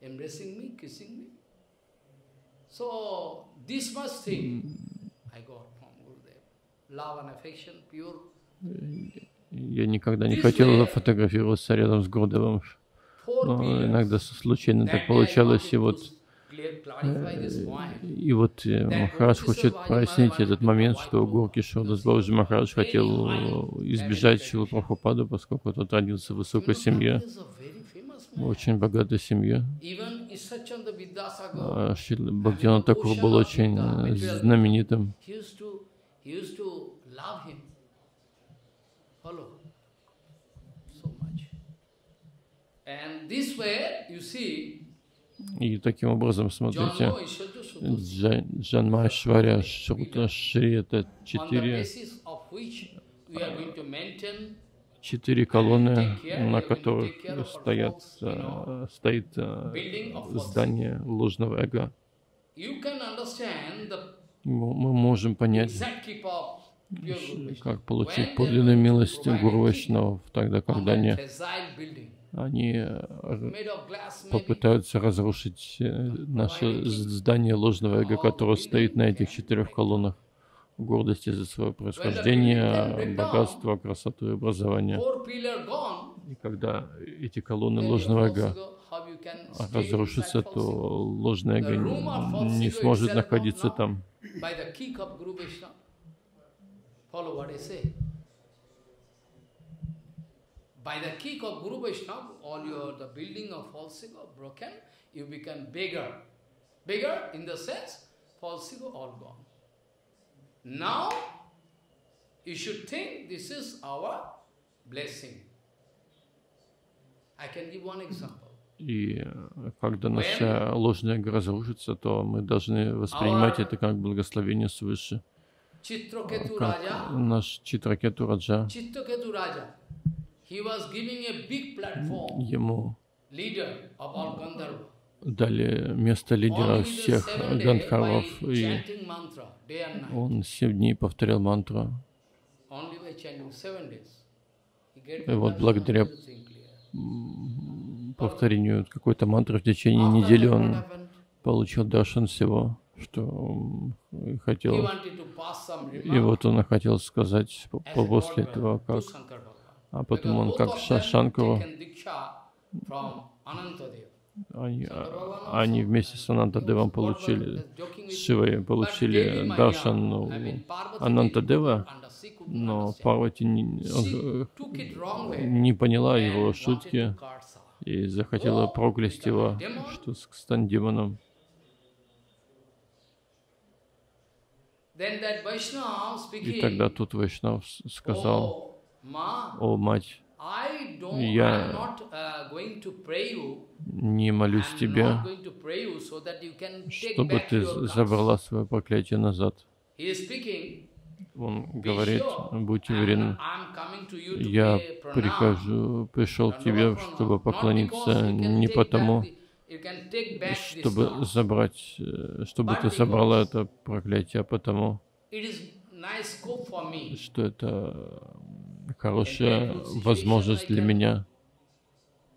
embracing me, kissing me. So this much thing I got from Gurudev. Love and affection, pure. Я никогда не хотел фотографироваться рядом с Гурудевом, но иногда случайно так получалось, и вот Махарадж хочет прояснить этот момент, что Гауркишор дас Бабаджи Махарадж хотел избежать Шрила Прабхупады, поскольку тот родился в высокой семье, в очень богатой семье. Шрила Бхагдивинод Тхакур был очень знаменитым. И таким образом, смотрите, Джанмашваря Шрута Шри — это четыре колонны, на которых стоит здание ложного эго. Мы можем понять, как получить подлинную милость Гуру Вайшнавов, тогда, когда они попытаются разрушить наше здание ложного эго, которое стоит на этих четырех колоннах: гордости за свое происхождение, богатство, красоту и образование. И когда эти колонны ложного эго разрушатся, то ложное эго не сможет находиться там. By the kick of Guru Vaishnava, the building of false ego broken, you become beggar. Beggar in the sense, false ego all gone. Now, you should think this is our blessing. I can give one example. И когда наша ложная эго разрушится, то мы должны воспринимать это как благословение свыше. Наш Читракету Раджа. Ему дали место лидера всех гандхарвов, и он 7 дней повторял мантру. И вот благодаря повторению какой-то мантры в течение недели он получил даршан всего, что хотел. И вот он хотел сказать после этого, как... А потом он, как Шанкару, они вместе с Анантадевом с Шивой получили даршану Анантадева, но Парвати не поняла его шутки и захотела проклясть его, что стань демоном. И тогда тут Вайшнав сказал: «О, мать, я не молюсь тебе, чтобы ты забрала свое проклятие назад». Он говорит: «Будь уверен, я пришел к тебе, чтобы поклониться, не потому, чтобы забрать, чтобы ты забрала это проклятие, а потому, что это хорошая возможность для меня.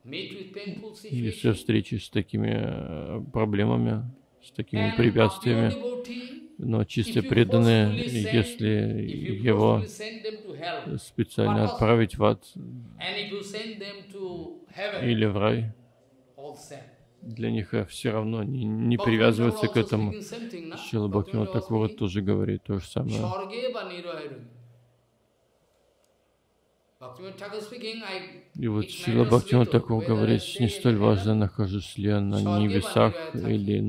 Если встречусь с такими проблемами, с такими препятствиями, но чисто преданные, если его специально отправить в ад или в рай, для них все равно не привязываются к этому». Шрила Бхактивинод Тхакур тоже говорит то же самое. И вот Шрила Бхактивinoда Тхакур говорит, не столь важно, нахожусь ли я на небесах или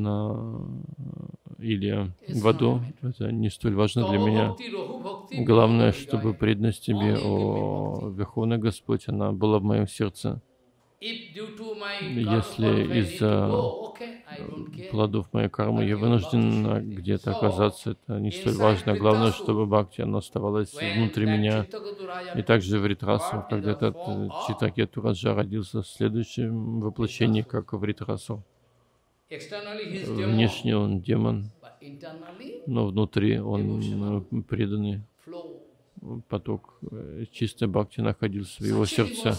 в аду. Это не столь важно для меня. Главное, чтобы преданность тебе, о Верховный Господь, она была в моем сердце. Если из-за плодов моей кармы я вынужден где-то оказаться, это не столь важно. Главное, чтобы бхакти, она оставалась внутри меня. И также в Вритрасу, когда этот Читакетураджа родился в следующем воплощении, как в Вритрасу. Внешне он демон, но внутри он преданный. Поток чистой бхакти находился в его сердце.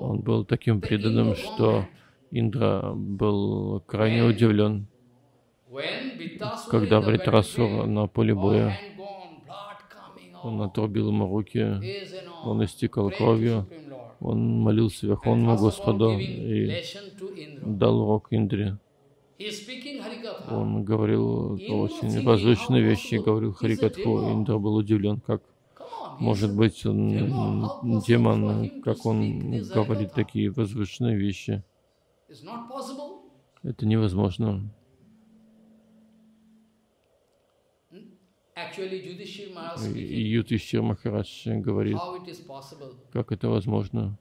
Он был таким преданным, что Индра был крайне удивлен, когда Вритрасура на поле боя, он отрубил ему руки, он истекал кровью, он молился Верховному Господу и дал урок Индре. Он говорил очень возвышенные вещи, говорил Харикатху. Индра был удивлен, как может быть он демон, как он говорит такие возвышенные вещи. Это невозможно. И Юдхишఠир Махарадж говорит, как это возможно.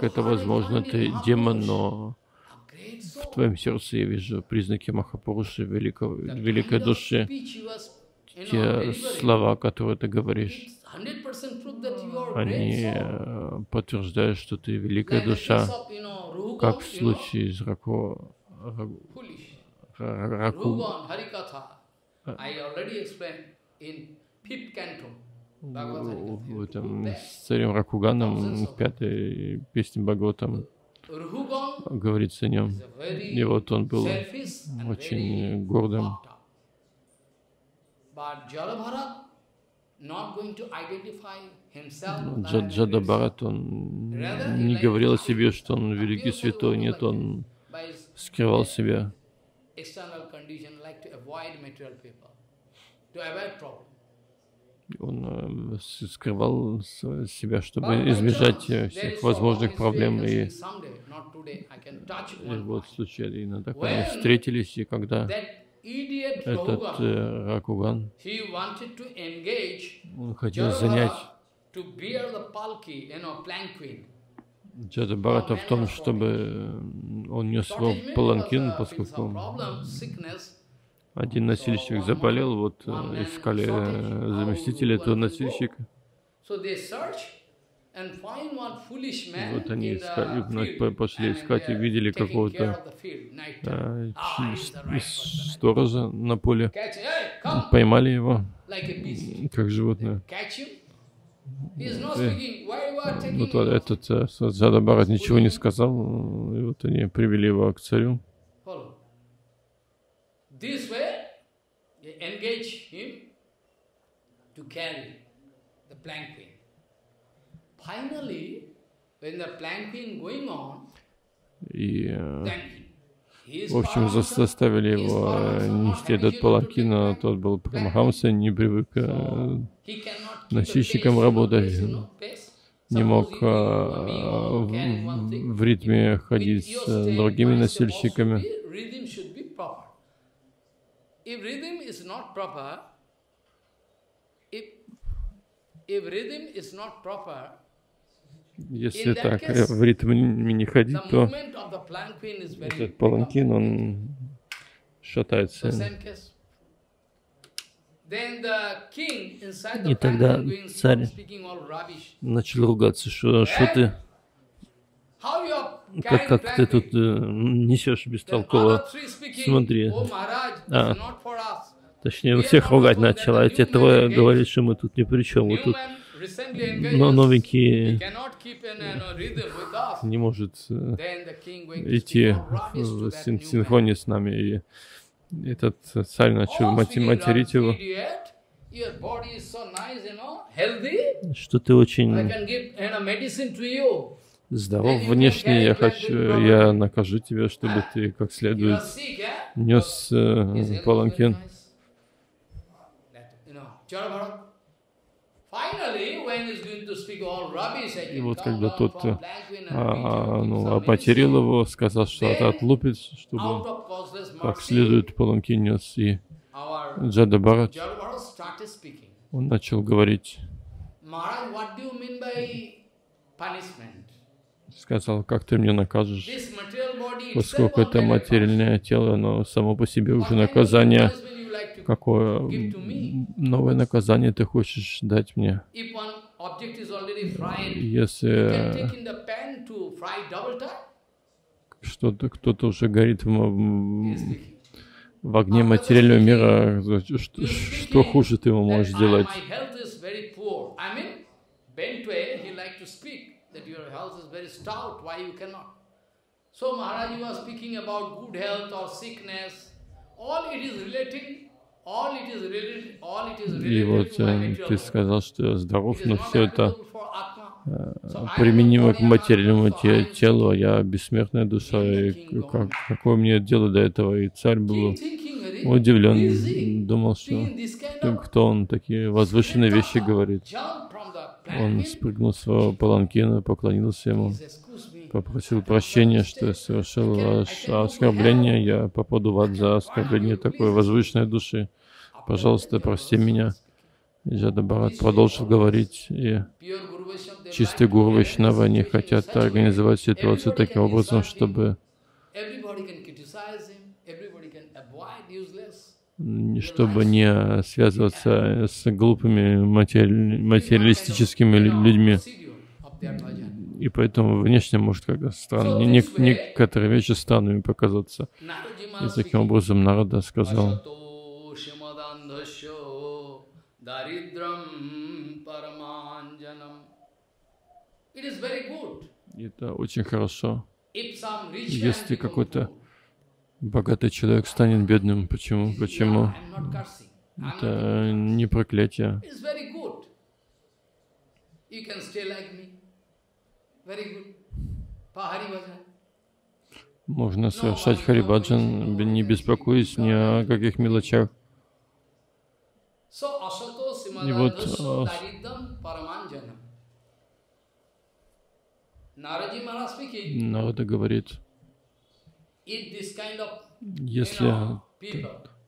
Как это возможно? Ты демон, но в твоем сердце я вижу признаки Махапуруши, великой души. Те слова, которые ты говоришь, они подтверждают, что ты великая душа, как в случае с Раку. С царем Ракуганом в 5-й песне Бхагаватам говорится о нем. И вот он был очень гордым. Джадабхарат, он не говорил о себе, что он великий святой, нет, он скрывал себя. Он скрывал себя, чтобы избежать всех возможных проблем. И вот случайно так они встретились, и когда этот Ракуган, он хотел занять Джадабхарата в том, чтобы он нес его в паланкин, поскольку один носильщик заболел, вот искали заместителя этого носильщика. Вот они искали, пошли искать и видели какого-то сторожа на поле, поймали его, как животное. Вот этот Джадабхарат ничего не сказал, и вот они привели его к царю. И, в общем, заставили его нести этот паланкин, а тот был Парамахамса, не привык носильщиком работать, не мог в ритме ходить с другими носильщиками. Если так в ритме не ходить, то этот паланкин, он шатается. И тогда царь начал ругаться, что ты, как ты тут несешь бестолково, смотри. Точнее, он всех ругать начал, а те трое говорят, что мы тут ни при чем. Вот тут, но новенький не может идти в синхроне с нами. И этот царь начал материть его, что ты очень Здоров внешне, я накажу тебя, чтобы ты как следует нес паланкин. И вот когда тот обматерил его, сказал, что это отлупит, чтобы как следует паланкин нес, и Джадабхарат, он начал говорить. Сказал, как ты мне накажешь, поскольку это материальное тело, но само по себе уже наказание. Какое новое наказание ты хочешь дать мне? Если что-то, кто-то уже горит в огне материального мира, что хуже ты ему можешь делать? И вот ты сказал, что я здоров, но все это применимо к материальному телу, я бессмертная душа, и какое мне дело до этого? И царь был удивлен, думал, что кто он такие возвышенные вещи говорит. Он спрыгнул с своего паланкина, поклонился ему, попросил прощения, что я совершил оскорбление, я попаду в ад за оскорбление такой возвышенной души. Пожалуйста, прости меня. Джадабхарат продолжил говорить, и чистые гуру Вайшнавы, они хотят организовать ситуацию таким образом, чтобы не связываться с глупыми материалистическими людьми. И поэтому внешне может как-то странно, некоторые вещи странными показаться. И таким образом Нарада сказал: это очень хорошо, если какой-то богатый человек станет бедным. Почему? Почему? Это не проклятие. Можно совершать харибаджан, не беспокоясь ни о каких мелочах. И вот Нарада говорит, если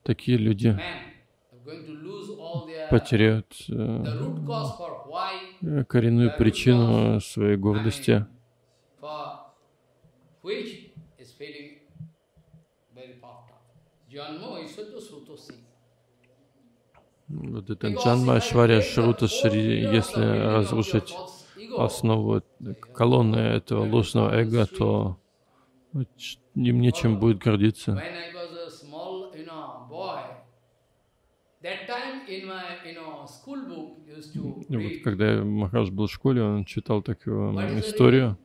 такие люди потеряют коренную причину своей гордости, вот это Джанма, Ашварья, Шрута, Шри, если разрушить основу колонны этого ложного эго, то им нечем будет гордиться. И вот когда Махарадж был в школе, он читал такую историю.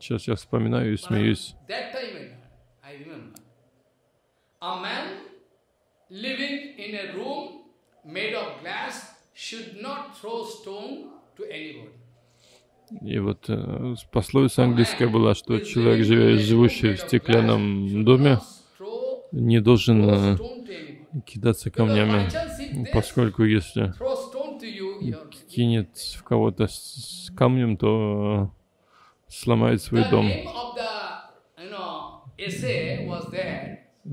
Сейчас я вспоминаю и смеюсь. И вот пословица английская была, что человек, живущий в стеклянном доме, не должен кидаться камнями, поскольку если кинет в кого-то с камнем, то сломает свой дом.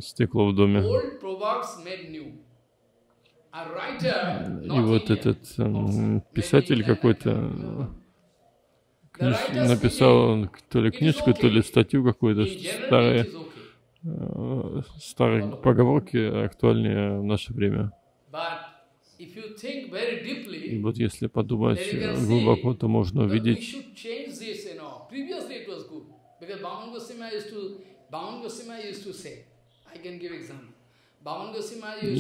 Стекло в доме. И вот этот писатель какой-то написал то ли книжку, то ли статью какую-то, старые поговорки, актуальные в наше время. И вот если подумать глубоко, то можно увидеть.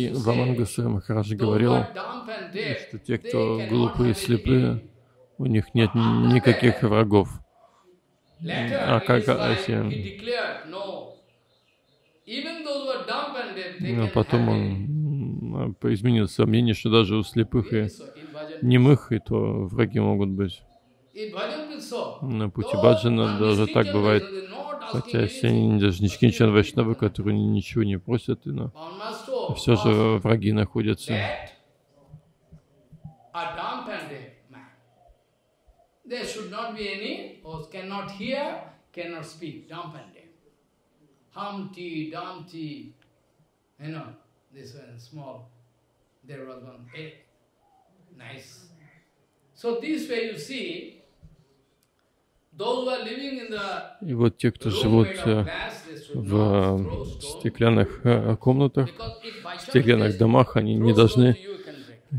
Бхаван Госвами Махарадж говорил, что те, кто глупые и слепые, у них нет никаких врагов. А как потом он изменил мнение, что даже у слепых и немых и то враги могут быть. На пути баджана даже так бывает, хотя все они даже не Кинчан Вайшнавы, которые ничего не просят, но все же враги находятся. И вот те, кто живут в стеклянных комнатах, в стеклянных домах, они не должны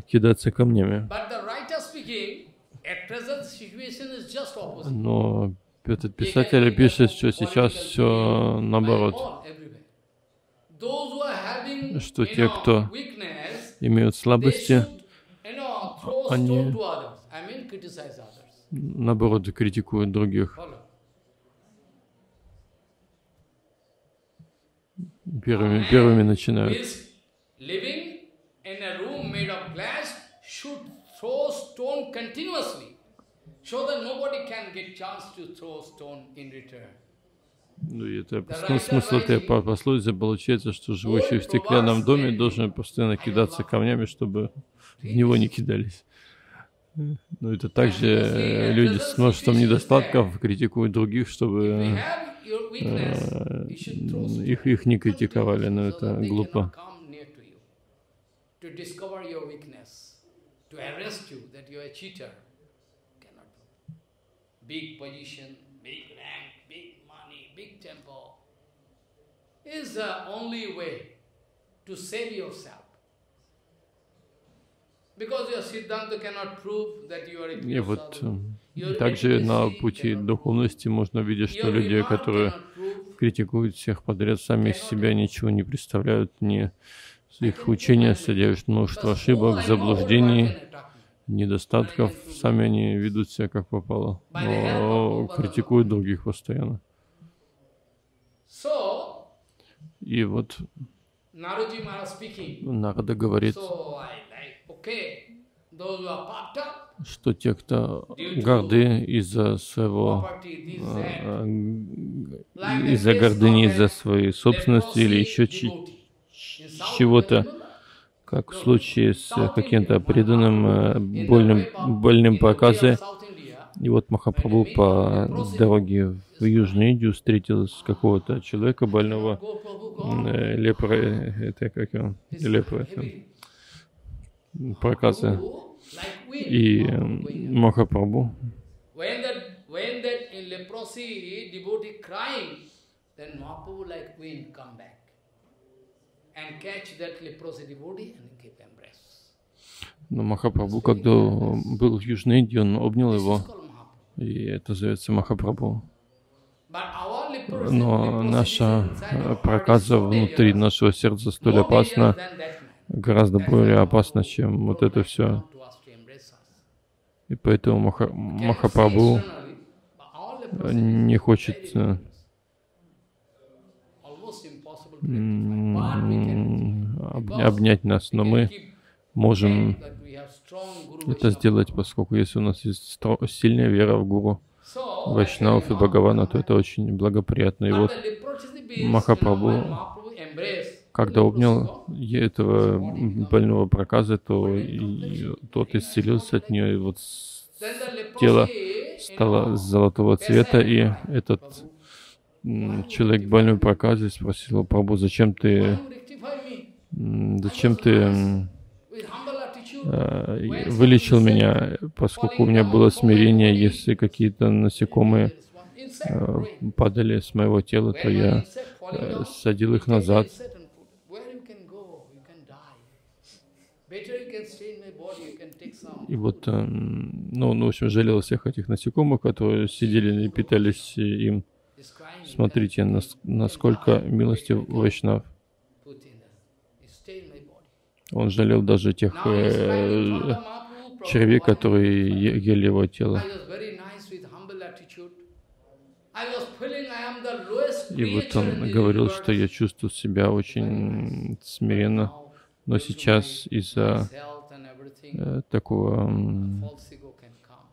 кидаться камнями. Но этот писатель пишет, что сейчас все наоборот. Что те, кто имеют слабости, они наоборот критикуют других. Первыми начинают. Ну и это простой смысл этой пословицы. Получается, что живущий в стеклянном доме должен постоянно кидаться камнями, чтобы в него не кидались. Ну это также люди с множеством недостатков критикуют других, чтобы их не критиковали, но это глупо. И вот также на пути духовности можно видеть, что люди, которые критикуют всех подряд, сами из себя ничего не представляют, не их учения содержат множество ошибок, заблуждений, недостатков, сами они ведут себя как попало, но критикуют других постоянно. И вот Нарада говорит, что те, кто горды из-за гордыни, из-за своей собственности или еще чего-то, как в случае с каким-то преданным больным проказой. И вот Махапрабху по дороге в Южную Индию встретил какого-то человека больного лепрой, это как его, лепрой, проказы. И Махапрабху, но Махапрабху, когда был в Южной Индии, он обнял его, и это зовется Махапрабху. Но наша проказа внутри нашего сердца столь опасна, гораздо более опасна, чем вот это все. И поэтому Махапрабху не хочет обнять нас, но мы можем это сделать, поскольку если у нас есть сильная вера в Гуру, Вайшнавов и Бхагавана, то это очень благоприятно. И вот Махапрабху, когда обнял этого больного проказа, то тот исцелился от нее, и вот тело стало золотого цвета, и этот человек больной проказой спросил: Прабху, зачем ты вылечил меня, поскольку у меня было смирение, если какие-то насекомые падали с моего тела, то я садил их назад. И вот, в общем, жалел всех этих насекомых, которые сидели и питались им. Смотрите, насколько милостив Вайшнав. Он жалел даже тех червей, которые ели его тело. И вот он говорил, что я чувствую себя очень смиренно, но сейчас из-за такого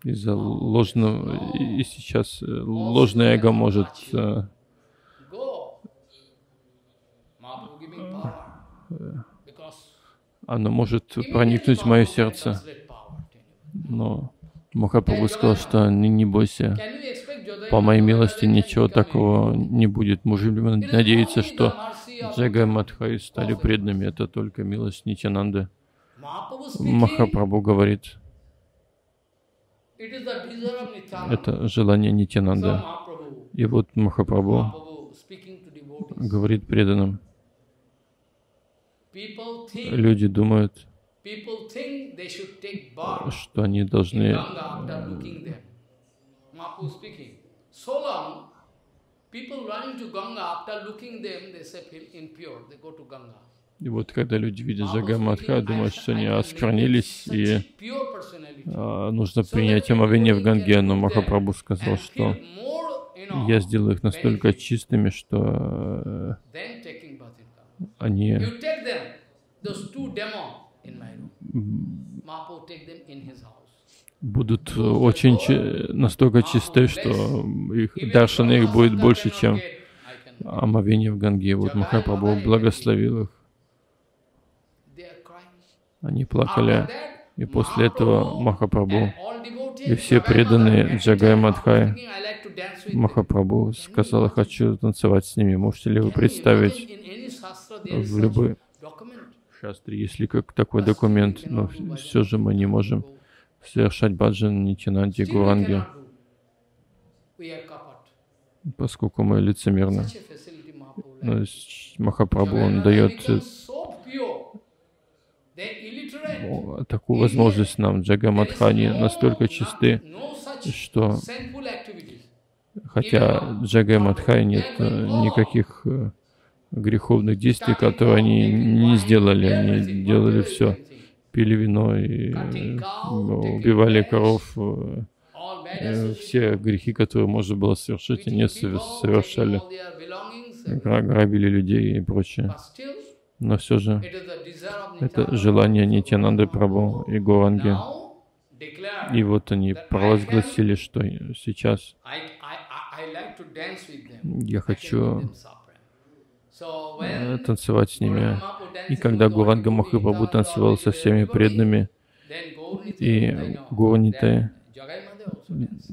из-за ложного, и сейчас ложное эго может оно может проникнуть в мое сердце. Но Махапрабху сказал, что не бойся, по моей милости ничего такого не будет. Мы же надеяться, что Джага и Мадхай стали преданными. Это только милость Нитянанды. Махапрабху говорит, это желание Нитянанды. И вот Махапрабху говорит преданным. Люди думают, что они должны И вот когда люди видят Джага-Мадха, думают, что они осквернились, и нужно принять омовение в Ганге. Но Махапрабху сказал, что я сделаю их настолько чистыми, что они будут очень настолько чисты, что их даршана их будет больше, чем омовение в Ганге. Вот Махапрабху благословил их. Они плакали, и после этого Махапрабху и все преданные Джага и Мадхай. Махапрабху сказал, хочу танцевать с ними. Можете ли вы представить в любой шастре, если как такой документ, но все же мы не можем совершать баджан Нитянанде Гуранге, поскольку мы лицемерны. Но Махапрабху, он дает такую возможность нам. Джага Мадхани настолько чисты, что хотя Джага и Мадхай нет никаких греховных действий, которые они не сделали. Они делали все. Пили вино, и убивали коров. Все грехи, которые можно было совершить, они совершали. Грабили людей и прочее. Но все же это желание Нитянанды Прабху и Гуранги. И вот они провозгласили, что сейчас я хочу танцевать с ними. И когда Гуранга Махапрабху танцевал со всеми преданными, и Гуниты,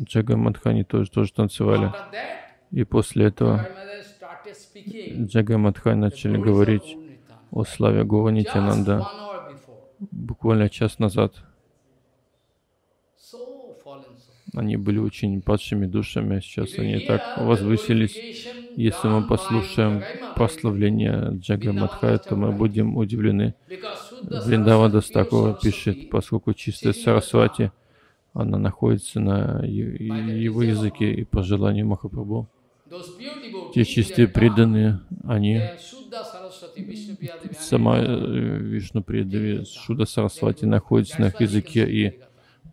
Джага Мадхани тоже танцевали. И после этого Джага Мадхани начали говорить о славе Гуру Нитянанда буквально час назад. Они были очень падшими душами, а сейчас они так возвысились. Если мы послушаем прославление Джага Мадхая, то мы будем удивлены. Вриндава Дас Такур пишет, поскольку чистая Сарасвати, она находится на его языке, и по желанию Махапрабху те чистые преданные, они сама Вишну Приядави Шуда Сарасвати находится на их языке, и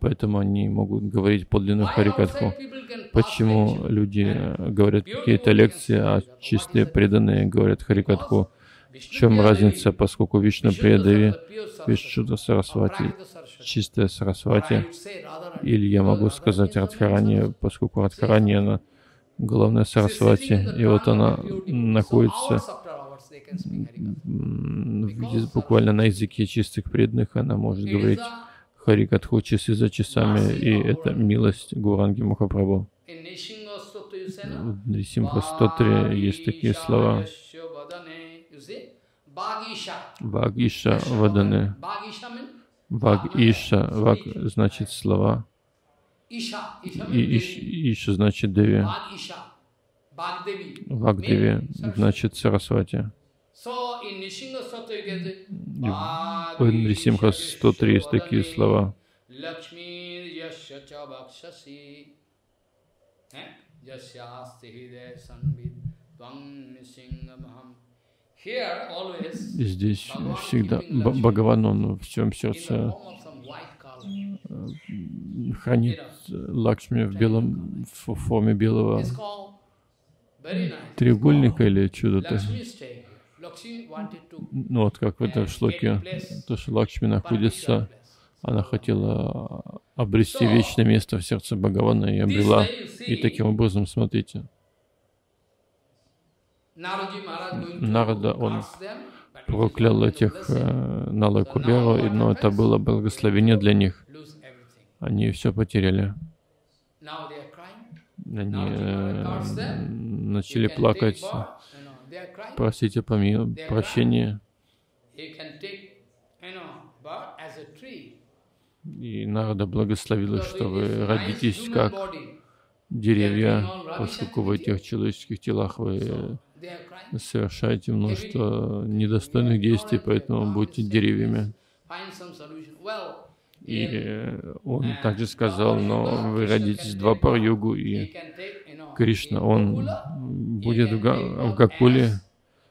поэтому они могут говорить подлинную харикатху. Почему люди говорят какие-то лекции, а чистые преданные говорят харикатху? В чем разница, поскольку Вишну Приядави Шуда Сарасвати, чистая Сарасвати, или я могу сказать Радхарани, поскольку Радхарани она главная Сарасвати, и вот она находится буквально на языке чистых преданных, она может говорить харикатху часы за часами, и это милость Гуранги Махапрабху. В Нрисимха стотре есть такие слова. Багиша Вадане. Багиша, Ваг значит слова. И Иша значит Деви. Вагдеви значит Сарасвати. В Нрисимха стотре есть такие слова. Здесь всегда Бхагаван, он в своем сердце хранит Лакшми в форме белого треугольника или чудо-то. Ну вот как в этом шлоке, то, что Лакшми находится Она хотела обрести вечное место в сердце Бхагавана и обрела. И таким образом, смотрите, Нарада, он проклял этих Нала и Куберу, но это было благословение для них. Они все потеряли. Они начали плакать, просите прощения. И Нарада благословила, что вы родитесь как деревья, поскольку в этих человеческих телах вы совершаете множество недостойных действий, поэтому будьте деревьями. И он также сказал, но вы родитесь в Двапар-югу, и Кришна, он будет в Гакуле,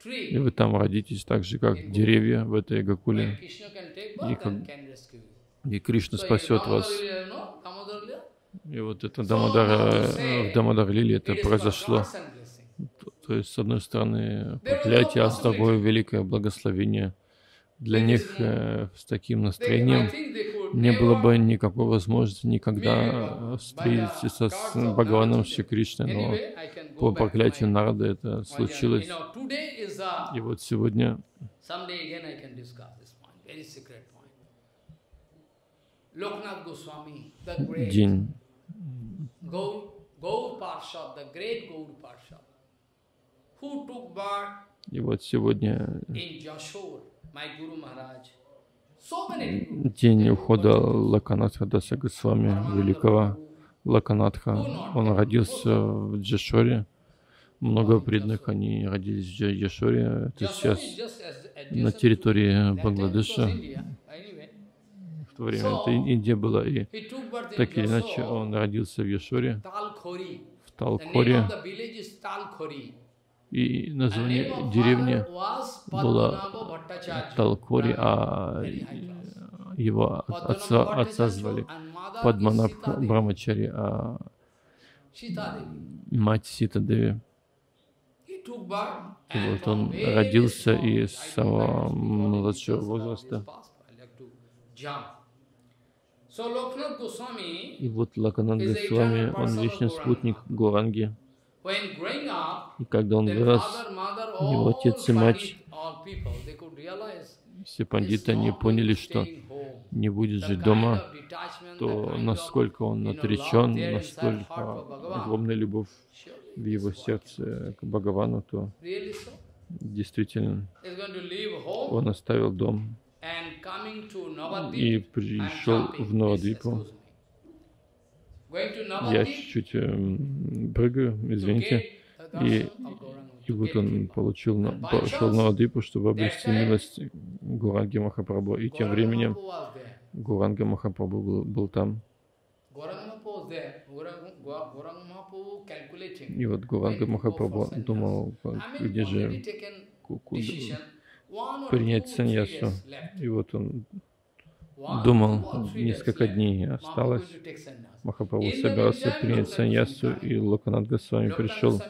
и вы там родитесь так же, как деревья в этой Гакуле, и Кришна спасет вас. И вот это Дамодара, в Дамодар-лиле это произошло. То есть, с одной стороны, проклятие, а с другой великое благословение. Для них с таким настроением не было бы никакой возможности никогда встретиться с Бхагаваном Шри Кришной, но по проклятию Нарады это случилось. И вот сегодня день и вот сегодня день ухода Локанатха Даса Госвами, великого Локанатха. Он родился в Джашоре. Много преданных, они родились в Джашоре. Это сейчас на территории Бангладеша. В то время это Индия была. И так или иначе, он родился в Джашоре, в Талхоре. И название деревни было Талхори, а его отца звали Падманабх Брамачари, а мать Ситадеви. И вот он родился и с самого младшего возраста. И вот Локанат Госвами, он вечный спутник Гауранги. И когда он вырос, его отец и мать, все пандиты, они поняли, что не будет жить дома, то насколько он отречен, настолько огромная любовь в его сердце к Бхагавану, то действительно он оставил дом и пришел в Навадвипу. Я чуть-чуть прыгаю, извините. И вот он пошел на Навадвипу, чтобы обрести милость Гауранги Махапрабху. И тем временем Гауранга Махапрабху был там. И вот Гауранга Махапрабху думал, где же принять саньясу. И вот он думал, несколько дней осталось. Махапрабху собирался принять саньясу, и Локанат Госвами пришел.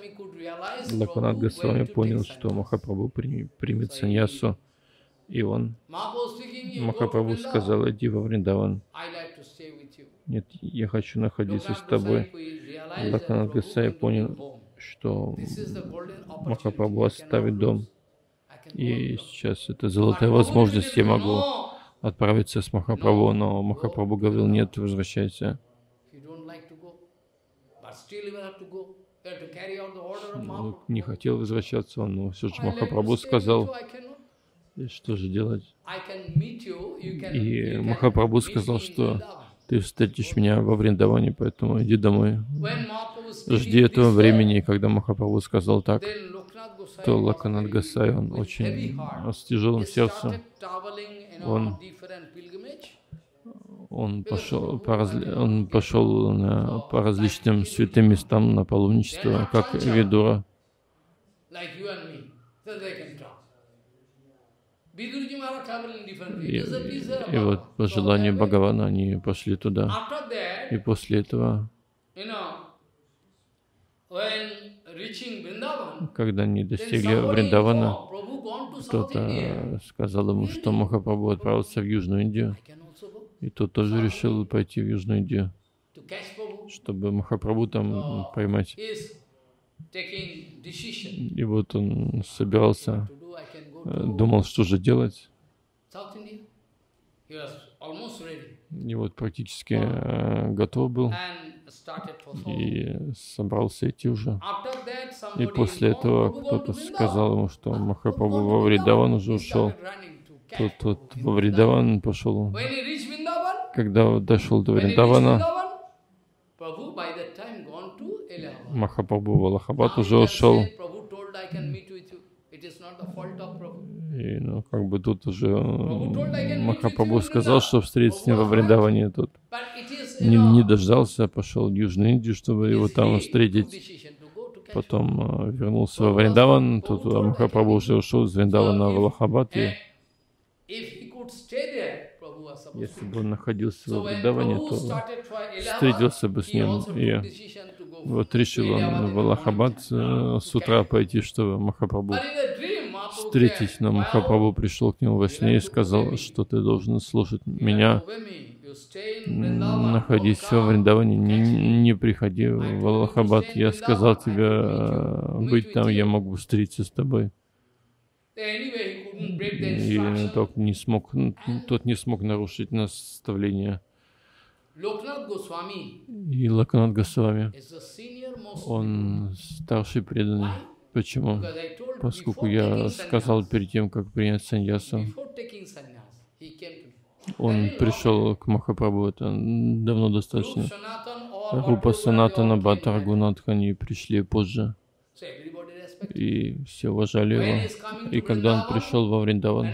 Локанат Госвами понял, что Махапрабху примет саньясу, и он, Махапрабху сказал, иди во Вриндаван. Нет, я хочу находиться с тобой. Локанат Госвами понял, что Махапрабху оставит дом. И сейчас это золотая возможность, я могу отправиться с Махапрабху, но Махапрабху говорил, нет, возвращайся. Он не хотел возвращаться, но все же Махапрабху сказал, что же делать. И Махапрабху сказал, что ты встретишь меня во Вриндаване, поэтому иди домой. Жди этого времени. И когда Махапрабху сказал так, то Локанат Госай, он очень с тяжелым сердцем, он пошел по различным святым местам на паломничество, как Видура. И вот по желанию Бхагавана они пошли туда. И после этого, когда они достигли Вриндавана, кто-то сказал ему, что Махапрабху отправился в Южную Индию. И тот тоже решил пойти в Южную Индию, чтобы Махапрабху там поймать. И вот он собирался, думал, что же делать. И вот практически готов был и собрался идти уже. И после этого кто-то сказал ему, что Махапрабху во Вриндаван уже ушел. Тот во Вриндаван пошел. Когда дошел до Вриндавана, Махапрабху в Аллахабад уже ушел. И, ну, как бы тут уже Махапрабху сказал, что встретится с ним во Вриндаване. Тут не дождался, пошел в Южную Индию, чтобы его там встретить. Потом вернулся во Вриндаван. Тут Махапрабху уже ушел из Вриндавана в Аллахабад. И если бы он находился во Вриндаване, то встретился бы с ним. И вот решил он в Аллахабад с утра пойти, чтобы Махапрабху встретить. Но Махапрабху пришел к нему во сне и сказал, что ты должен слушать меня, находись во Вриндаване, не приходи в Аллахабад. Я сказал тебе быть там, я могу встретиться с тобой. И тот не смог нарушить наставление. И Локанат Госвами, он старший преданный. Почему? Поскольку я сказал перед тем, как принять саньясу, он пришел к Махапрабху, это давно достаточно. Рупа Санатана Бхатта Рагунатха, они пришли позже. И все уважали его. И когда он пришел во Вриндаван,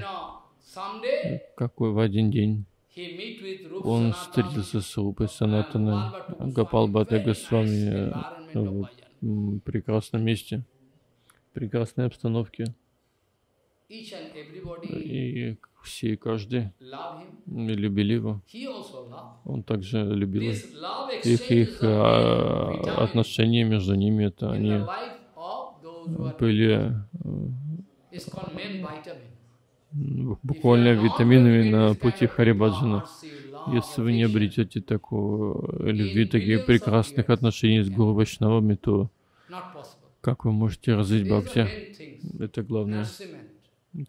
какой в один день, он встретился с Рупой Санатаной Гопал Бхатта Госвами в прекрасном месте, в прекрасной обстановке. И все и каждый любили его. Он также любил их отношения между ними, это они были буквально витаминами на пути Харибаджана. Если вы не обретете такой любви, таких прекрасных отношений с Гуру Вайшнавами, то как вы можете развить бхакти? Это главное,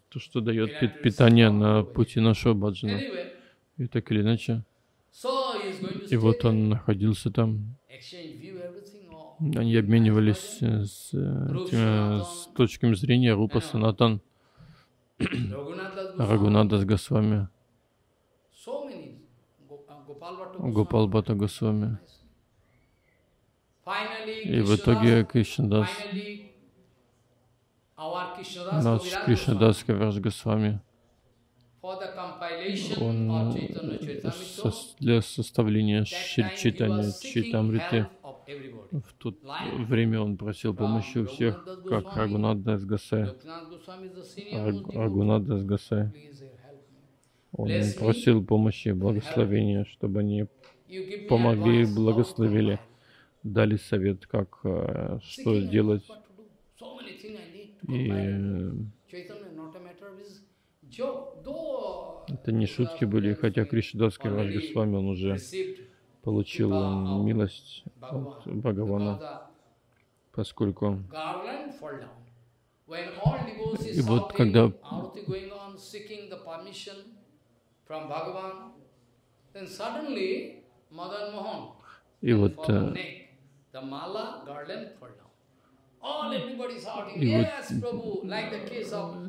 то, что дает питание на пути нашего баджана. И так или иначе. И вот он находился там. Они обменивались с точками зрения Рупа Санатан Рагунатас Госвами, Гопал Бхатта Госвами. И в итоге Кришнадас, наш Кришнадас Кавирдж Госвами, он для составления Шри Чайтанья Чайтамриты. В то время он просил помощи у всех, как Рагунат дас Госай. Рагунат дас Госай. Он просил помощи и благословения, чтобы они помогли, благословили, дали совет, как, что делать. И это не шутки были, хотя Кришнадас Кавирдж Госвами, он уже получил милость от Бхагавана, поскольку... И вот когда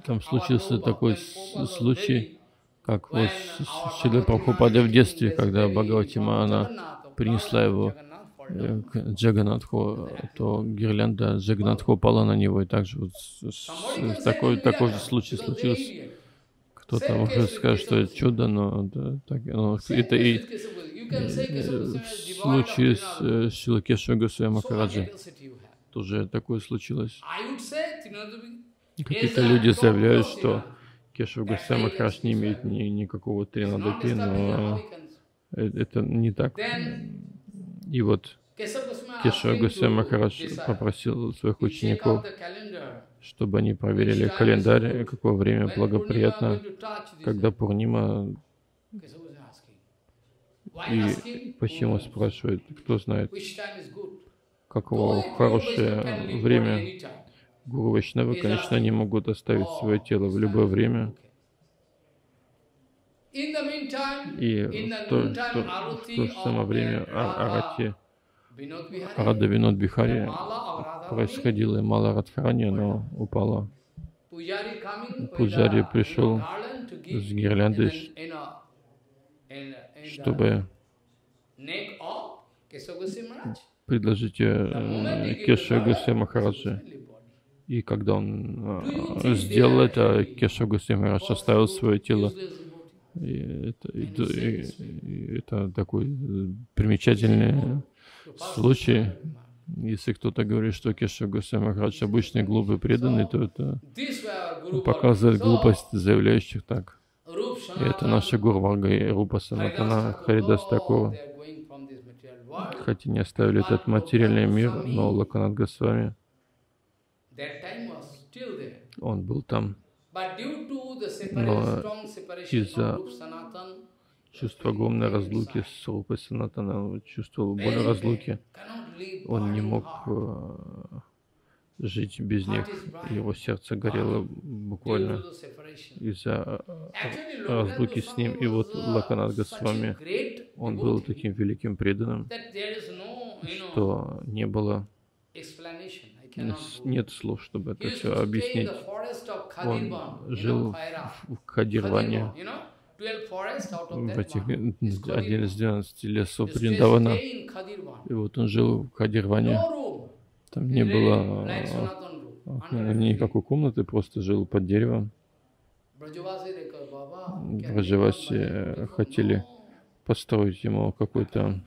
там случился такой случай, как вот Шрила Прабхупада в детстве, когда Бхагаватима, она принесла его к Джаганатху, то гирлянда Джаганатху упала на него. И также вот такой же случай случился. Кто-то может сказать, что это чудо, но это и случай с Шрила Кешава Госвами Махараджи. Тоже такое случилось. Какие-то люди заявляют, что Кешава Госвами Махарадж не имеет никакого тринадати, но это не так. И вот Кешава Госвами Махарадж попросил своих учеников, чтобы они проверили календарь, какое время благоприятно, когда Пурнима. И почему спрашивает, кто знает, каково хорошее время. Гуру Вайшнавы, конечно, не могут оставить свое тело в любое время. И в то же самое время Арати Рада Винод Бихари происходила, и Мала Радхарани, она упала. Пуджари пришел с гирляндой, чтобы предложить Кеша Госвами Махараджи. И когда он сделал это, Кеша Госвами Махарадж оставил свое тело. И это такой примечательный случай. Если кто-то говорит, что Кеша Госвами Махарадж обычный глупый преданный, то это показывает глупость заявляющих так. И это наша Гуру Варга и Рупа Санатана Харидас Такура. Хотя не оставили этот материальный мир, но Локанат Госвами, он был там. Но из-за чувства огромной разлуки с Рупой Санатана, он чувствовал боль разлуки, он не мог жить без них. Его сердце горело буквально из-за разлуки с ним. И вот Локанат Госвами, он был таким великим преданным, что не было, нет слов, чтобы это все объяснить. Он жил в Кадирване, в этих 11 лесов Вриндавана. И вот он жил в Кадирване. Там не было никакой комнаты, просто жил под деревом. Браджаваси хотели построить ему какой-то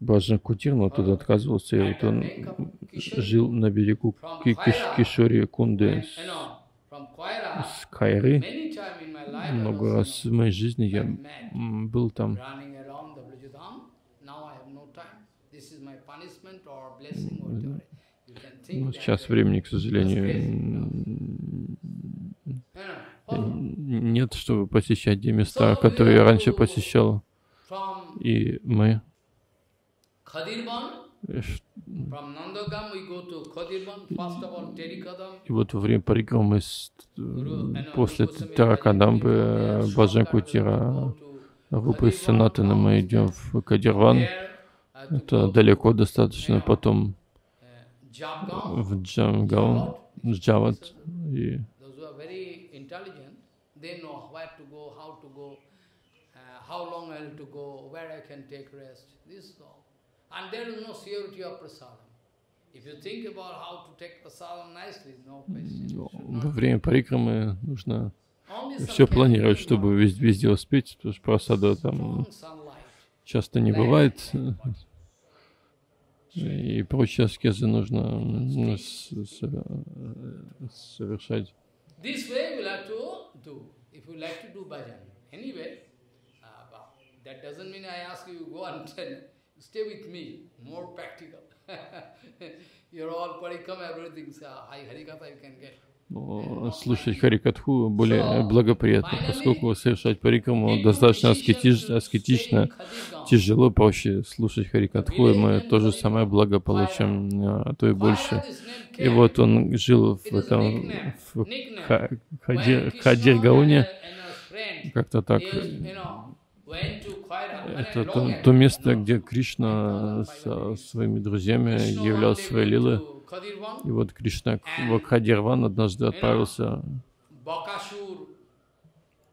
баджан кутир, но туда отказывался. И вот он жил на берегу Кишори Кунды с Кайры. Много раз в моей жизни я был там. Ну, сейчас времени, к сожалению, нет, чтобы посещать те места, которые я раньше посещал. И мы и вот во время парикрама мы после Таракадамбы, Баджан Кутира, Рупы Санатана, мы идем в Кадирван. Это далеко достаточно. Потом в Джамгау, Джават. И во время парикрамы нужно все планировать, чтобы везде успеть, потому что просада там часто не бывает. И прочие аскезы нужно совершать. Слушать Харикатху более благоприятно, поскольку совершать парикраму достаточно аскетично, тяжело, проще слушать Харикатху, и мы то же самое благо получим, а то и больше. И вот он жил в этом Кадиргауне, как-то так. Это то место, где Кришна со своими друзьями являл свои лилы. И вот Кришна в Кадирван однажды отправился,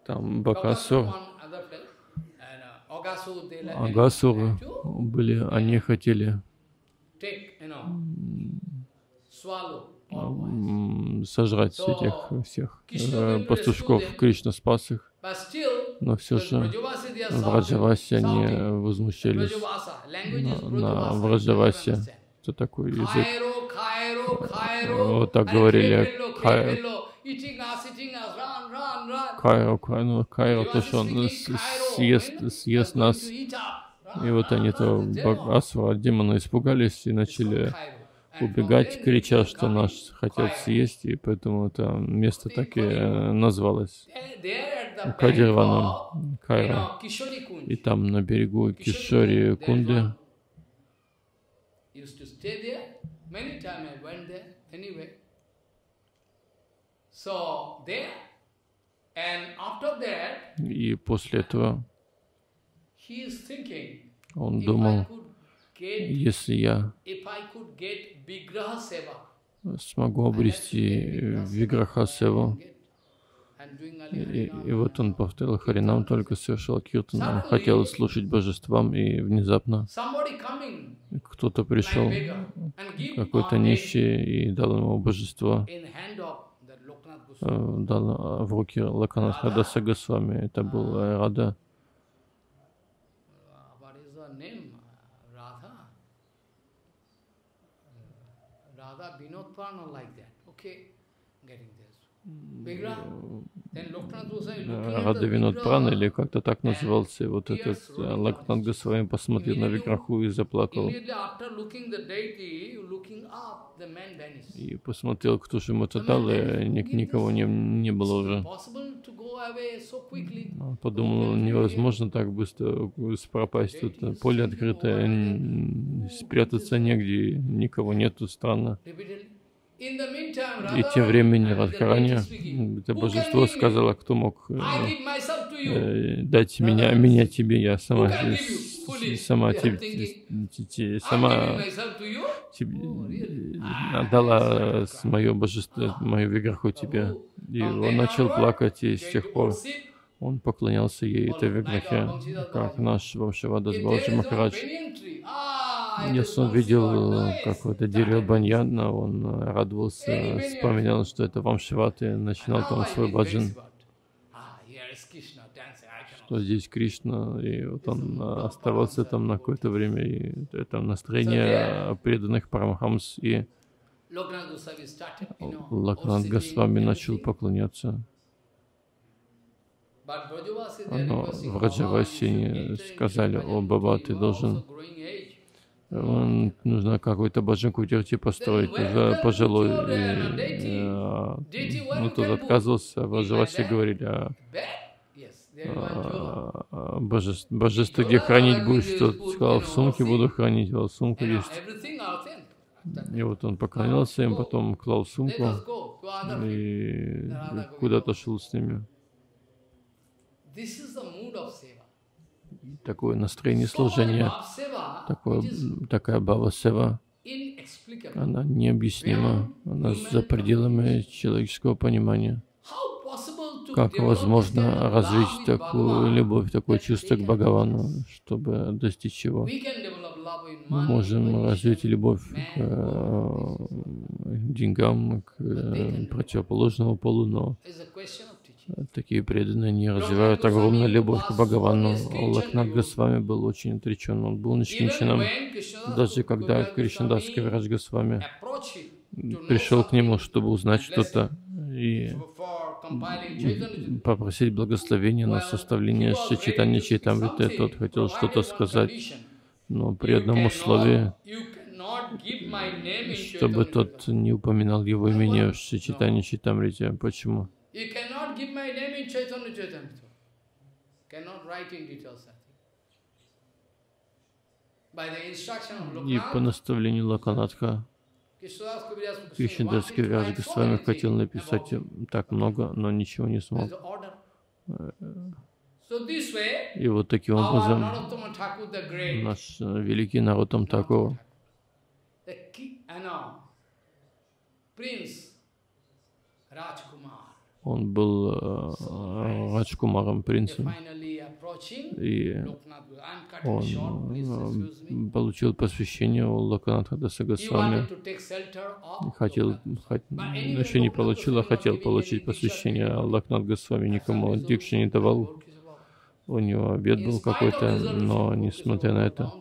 там Бакасур, Агасур были, они хотели сожрать всех пастушков. Кришна спас их, но все же Враджаваси они возмущались. На Враджаваси это такой язык. Вот так говорили. Кайро, то что он съест нас. И вот они-то Асура, демона, испугались и начали убегать, крича, что нас хотят съесть, и поэтому это место так и назвалось. Кадирваном Кайра. И там на берегу Кишори Кунды и после этого он думал, если я смогу обрести Виграха-севу. И вот он повторил Харинам, только совершил киртан, он хотел слушать божествам, и внезапно кто-то пришел, какой-то нищий, и дал ему божество, дал в руки Локанат Хадаса Госвами. Это был Рада. Рада Винод Прана, или как-то так назывался, вот этот Локанат Госвами посмотрел на Виграху и заплакал. И посмотрел, кто же ему это дал, и никого не было уже. Он подумал, невозможно так быстро пропасть, тут поле открытое, спрятаться негде, никого нет, тут странно. И тем временем Радхарани, это божество, сказала, кто мог дать меня тебе, я сама отдала мое божество, мою Виграху тебе. И он начал плакать, и с тех пор он поклонялся ей, этой Виграхе, как наш Вамшавада Сбалджи Махарадж. Если он видел какое-то дерево баньяна, он радовался, вспоминал, что это Вамшавад, и начинал там свой баджан, что здесь Кришна, и вот он оставался там на какое-то время, и это настроение преданных Парамахамс, и Локанат Госвами начал поклоняться. Но в Раджавасе сказали: «О, Баба, ты должен... нужно какой-то баджан кутирти построить, уже пожилой». Ну, тот отказывался, в Раджавасе говорили: божество где хранить будешь? Тот сказал: в сумке буду хранить, а сумка есть. И вот он поклонялся им, потом клал сумку и куда-то шел с ними. Такое настроение служения, такая бхава-сева, она необъяснима, она за пределами человеческого понимания. Как возможно развить такую любовь, такое чувство к Бхагавану, чтобы достичь его? Мы можем развить любовь к деньгам, к противоположному полу, но такие преданные не развивают огромную любовь к Бхагавану. Локанат Госвами был очень отречен, он был нишкинчаном. Даже когда Кришнадас Кавирадж Госвами пришел к нему, чтобы узнать что-то и попросить благословения на составление сочетания Чайтамриты, тот хотел что-то сказать, но при одном условии, чтобы тот не упоминал его имени в сочетании Чайтамрите. Почему? И по наставлению Локанатха Кришнадас Кавирадж Госвами хотел написать так много, но ничего не смог. И вот таким образом наш великий Нароттама Тхакур, он был Раджкумаром, принцем, и он получил посвящение у Локанат Хадаса Госвами. Еще не получил, а хотел получить посвящение, а Локанат Госвами никому дикши не давал. У него обед был какой-то, но несмотря на это,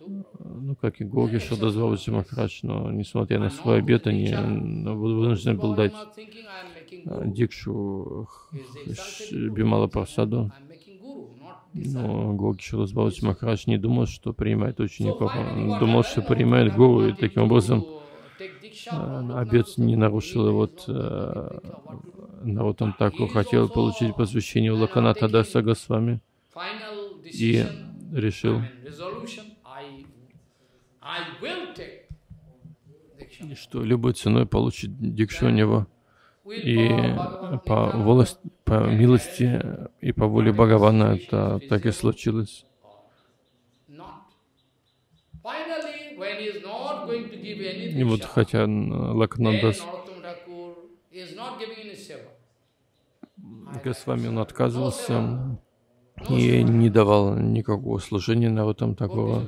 ну, как и Гоги Шрадас Бабаджи Махарадж, но несмотря на свой обед, они вынужден был дать дикшу Бимала Прасаду. Но Гоги Шрадас Бабаджи Махарадж не думал, что принимает учеников, он думал, что принимает гуру, и таким образом обет не нарушил, и вот народ Антаку хотел получить посвящение у Локаната Даса Госвами и решил, что любой ценой получит дикшу у него. И по милости и по воле Бхагавана это так и случилось. И вот хотя Локанандас Госвами, он отказывался и не давал никакого служения народам такого.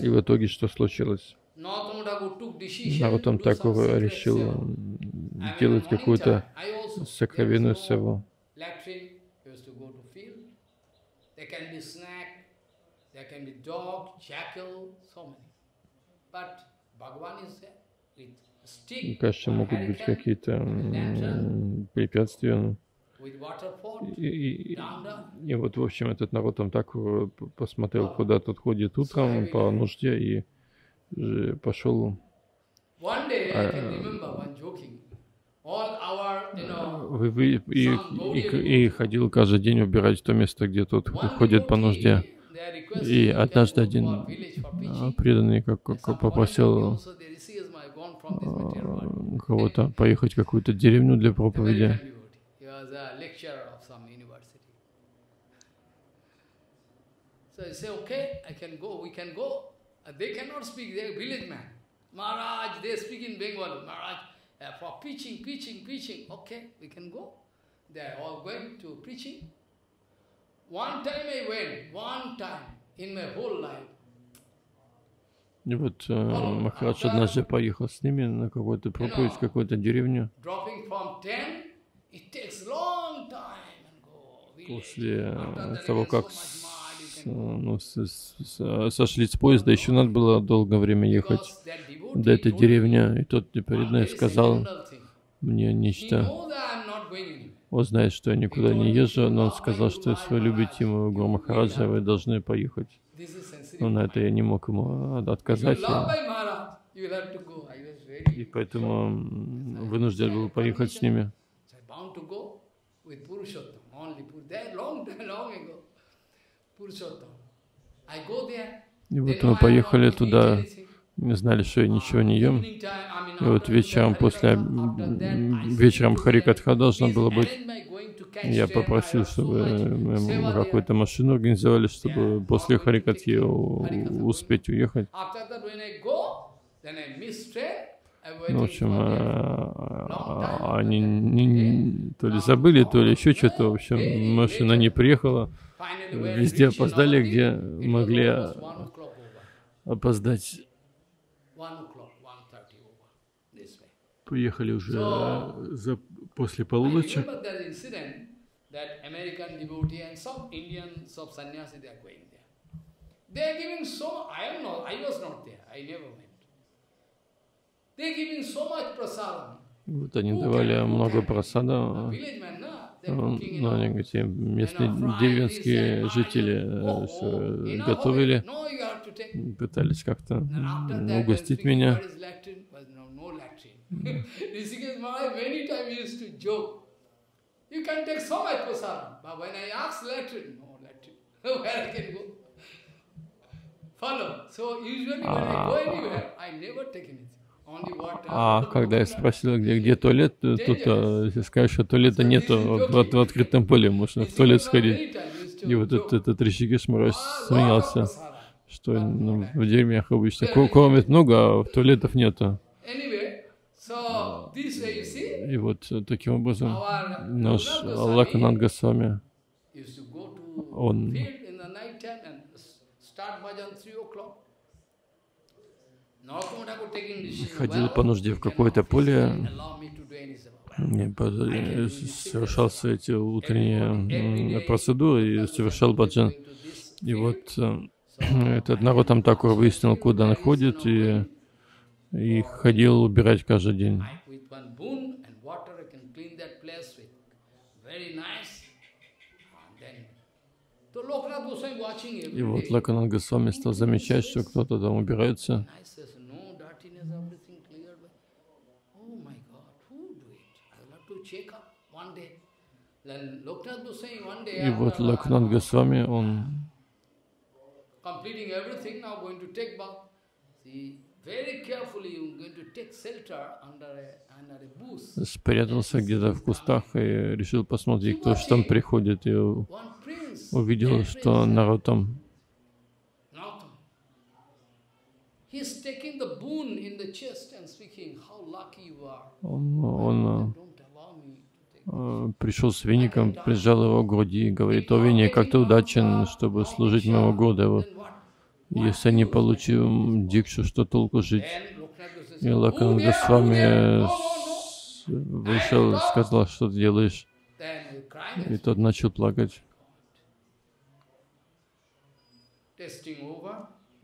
И в итоге что случилось? Нарутам Такур решил делать какую-то сокровенную севу. Кажется, могут быть какие-то препятствия. И вот, в общем, этот народ там так посмотрел, куда тот ходит утром по нужде, и пошел. И ходил каждый день убирать то место, где тот ходит по нужде. И однажды один преданный попросил кого-то поехать в какую-то деревню для проповеди. И вот Махарадж однажды поехал с ними на какую-то проповедь в какую-то деревню. После того, как сошли с поезда, еще надо было долгое время ехать до этой деревни. И тот преданный сказал мне нечто. Он знает, что я никуда не езжу, но он сказал, что если вы любите ему Гуру Махараджа, вы должны поехать. Но на это я не мог ему отказать. И поэтому вынужден был поехать с ними. И вот мы поехали туда, не знали, что я ничего не ем. И вот вечером после Харикатха должно было быть. Я попросил, чтобы какую-то машину организовали, чтобы после Харикатхи успеть уехать. Ну, в общем, они то ли забыли, то ли еще что-то. В общем, машина не приехала. Везде опоздали, где могли опоздать. Приехали уже после полуночи. Вот они давали много прасада, но они, говорят, местные деревенские жители готовили, пытались как-то угостить меня. А когда я спросил, где туалет, тут сказали, что туалета нету, в открытом поле можно в туалет сходить. И вот этот Ришикеш Махарадж смеялся, что в деревнях обычно кормят много, а туалетов нету. И вот таким образом наш Локананда Госвами, он ходил по нужде в какое-то поле, совершал все эти утренние процедуры и совершал баджан. И вот этот народ там так выяснил, куда он ходит, и ходил убирать каждый день. И вот Локанат Госвами стал замечать, что кто-то там убирается. И вот Локанат Госвами, он спрятался где-то в кустах и решил посмотреть, кто же там приходит, и увидел, что народ там. Он пришел с веником, прижал его к груди и говорит: «О, веник, как ты удачен, чтобы служить моего Гурдеву. Если не получим дикшу, что толку жить?» И Локанат Госвами вышел и сказал: «Что ты делаешь?» И тот начал плакать.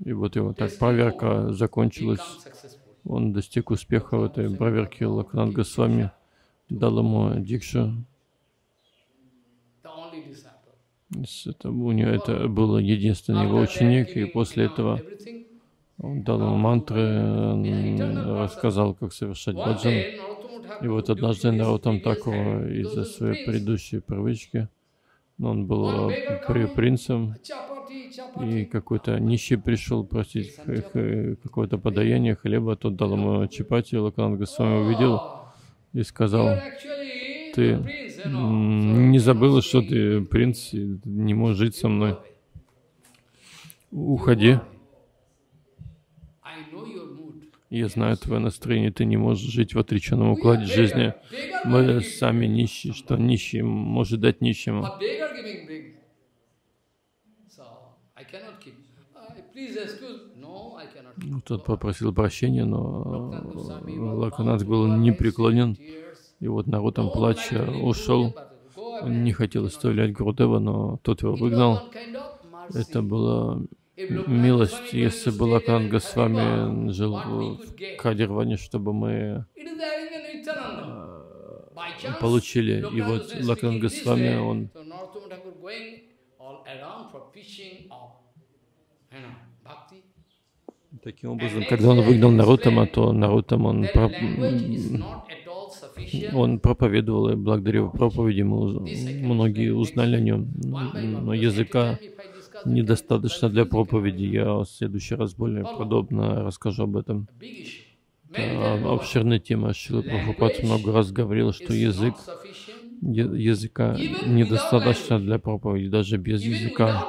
И вот его так проверка закончилась. Он достиг успеха в этой проверке. Локанат Госвами дал ему дикшу. У него это был единственный его ученик, и после этого он дал ему мантры, рассказал, как совершать баджан. И вот однажды Нароттам Такур из-за своей предыдущей привычки, он был принцем, и какой-то нищий пришел просить какое-то подаяние хлеба, тот дал ему чапати, Локанат Госвами увидел и сказал: «Ты не забыла, что ты принц, не можешь жить со мной. Уходи. Я знаю твое настроение, ты не можешь жить в отреченном укладе жизни. Мы сами нищие, что нищий может дать нищему. Тот попросил прощения, но Локанат был непреклонен. И вот народ там, плача, ушел. Он не хотел оставлять Гурдева, но тот его выгнал. Это была милость. Если бы Локанат Госвами жил в Кадирване, чтобы мы получили. И вот Локанат Госвами, он таким образом, когда он выгнал Нароттама, то Нароттама он проповедовал, и благодаря проповеди многие узнали о нем. Но языка недостаточно для проповеди. Я в следующий раз более подробно расскажу об этом. Это обширная тема. Шрила Прабхупад много раз говорил, что языка недостаточно для проповеди, даже без языка.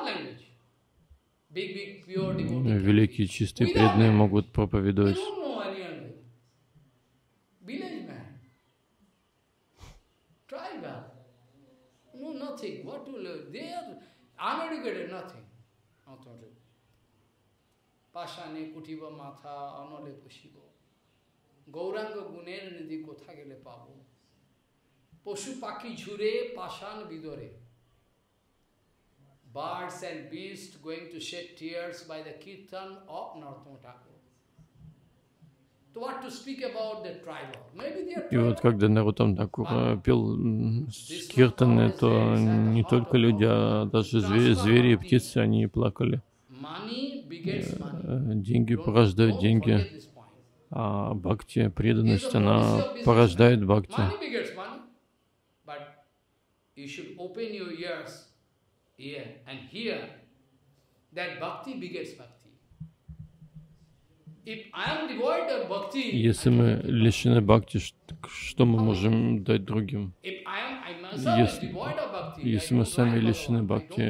Великие, чистые, преданные могут проповедовать. Birds and beasts going to shed tears by the kirtan of Narottama Thakur. So what to speak about the tribal? Maybe they are tribal. И вот когда Нароттама Тхакур пел киртаны, то не только люди, а даже звери и птицы, они плакали. Деньги порождают деньги, а бхакти, преданность, она порождает бхакти. Если мы лишены бхакти, что мы можем дать другим? Если мы сами лишены бхакти,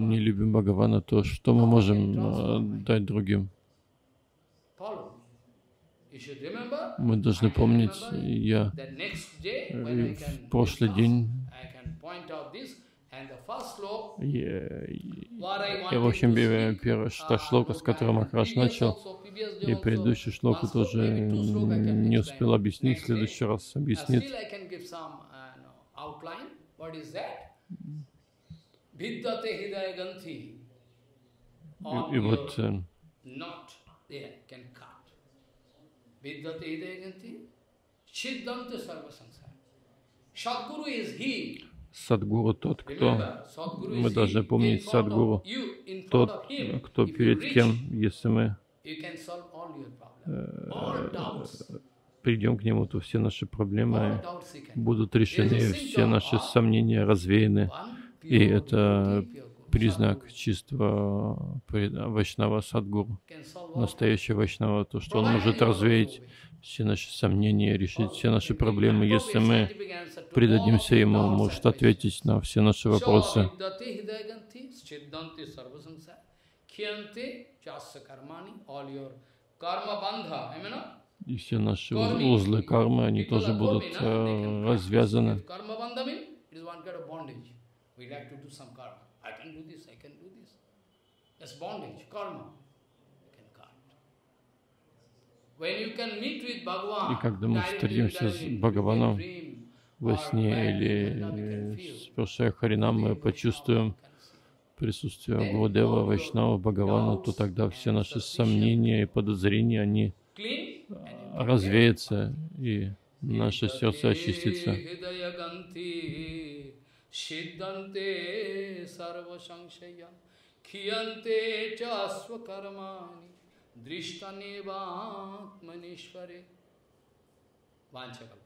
не любим Бхагавана, то что мы можем дать другим? Мы должны помнить, я в прошлый день Я, в общем, первый шлока, с которым Махарадж начал, и предыдущий шлоку тоже не успел объяснить, в следующий раз объяснит. И вот Садгуру тот, кто... Мы должны помнить Садгуру, тот, кто перед кем, если мы придем к нему, то все наши проблемы будут решены, все наши сомнения развеяны. И это признак чистого вайшнава Садгуру, настоящего вайшнава, то, что он может развеять все наши сомнения, решить все наши проблемы. Если мы предадимся ему, он может ответить на все наши вопросы. И все наши узлы кармы, они тоже будут развязаны. И когда мы встретимся с Бхагаваном во сне или спрашивая Харинам, мы почувствуем присутствие Гурудева, Вайшнава, Бхагавана, то тогда все наши сомнения и подозрения, они развеются, и наше сердце очистится. Drishtane vaatmanishvare vanchakal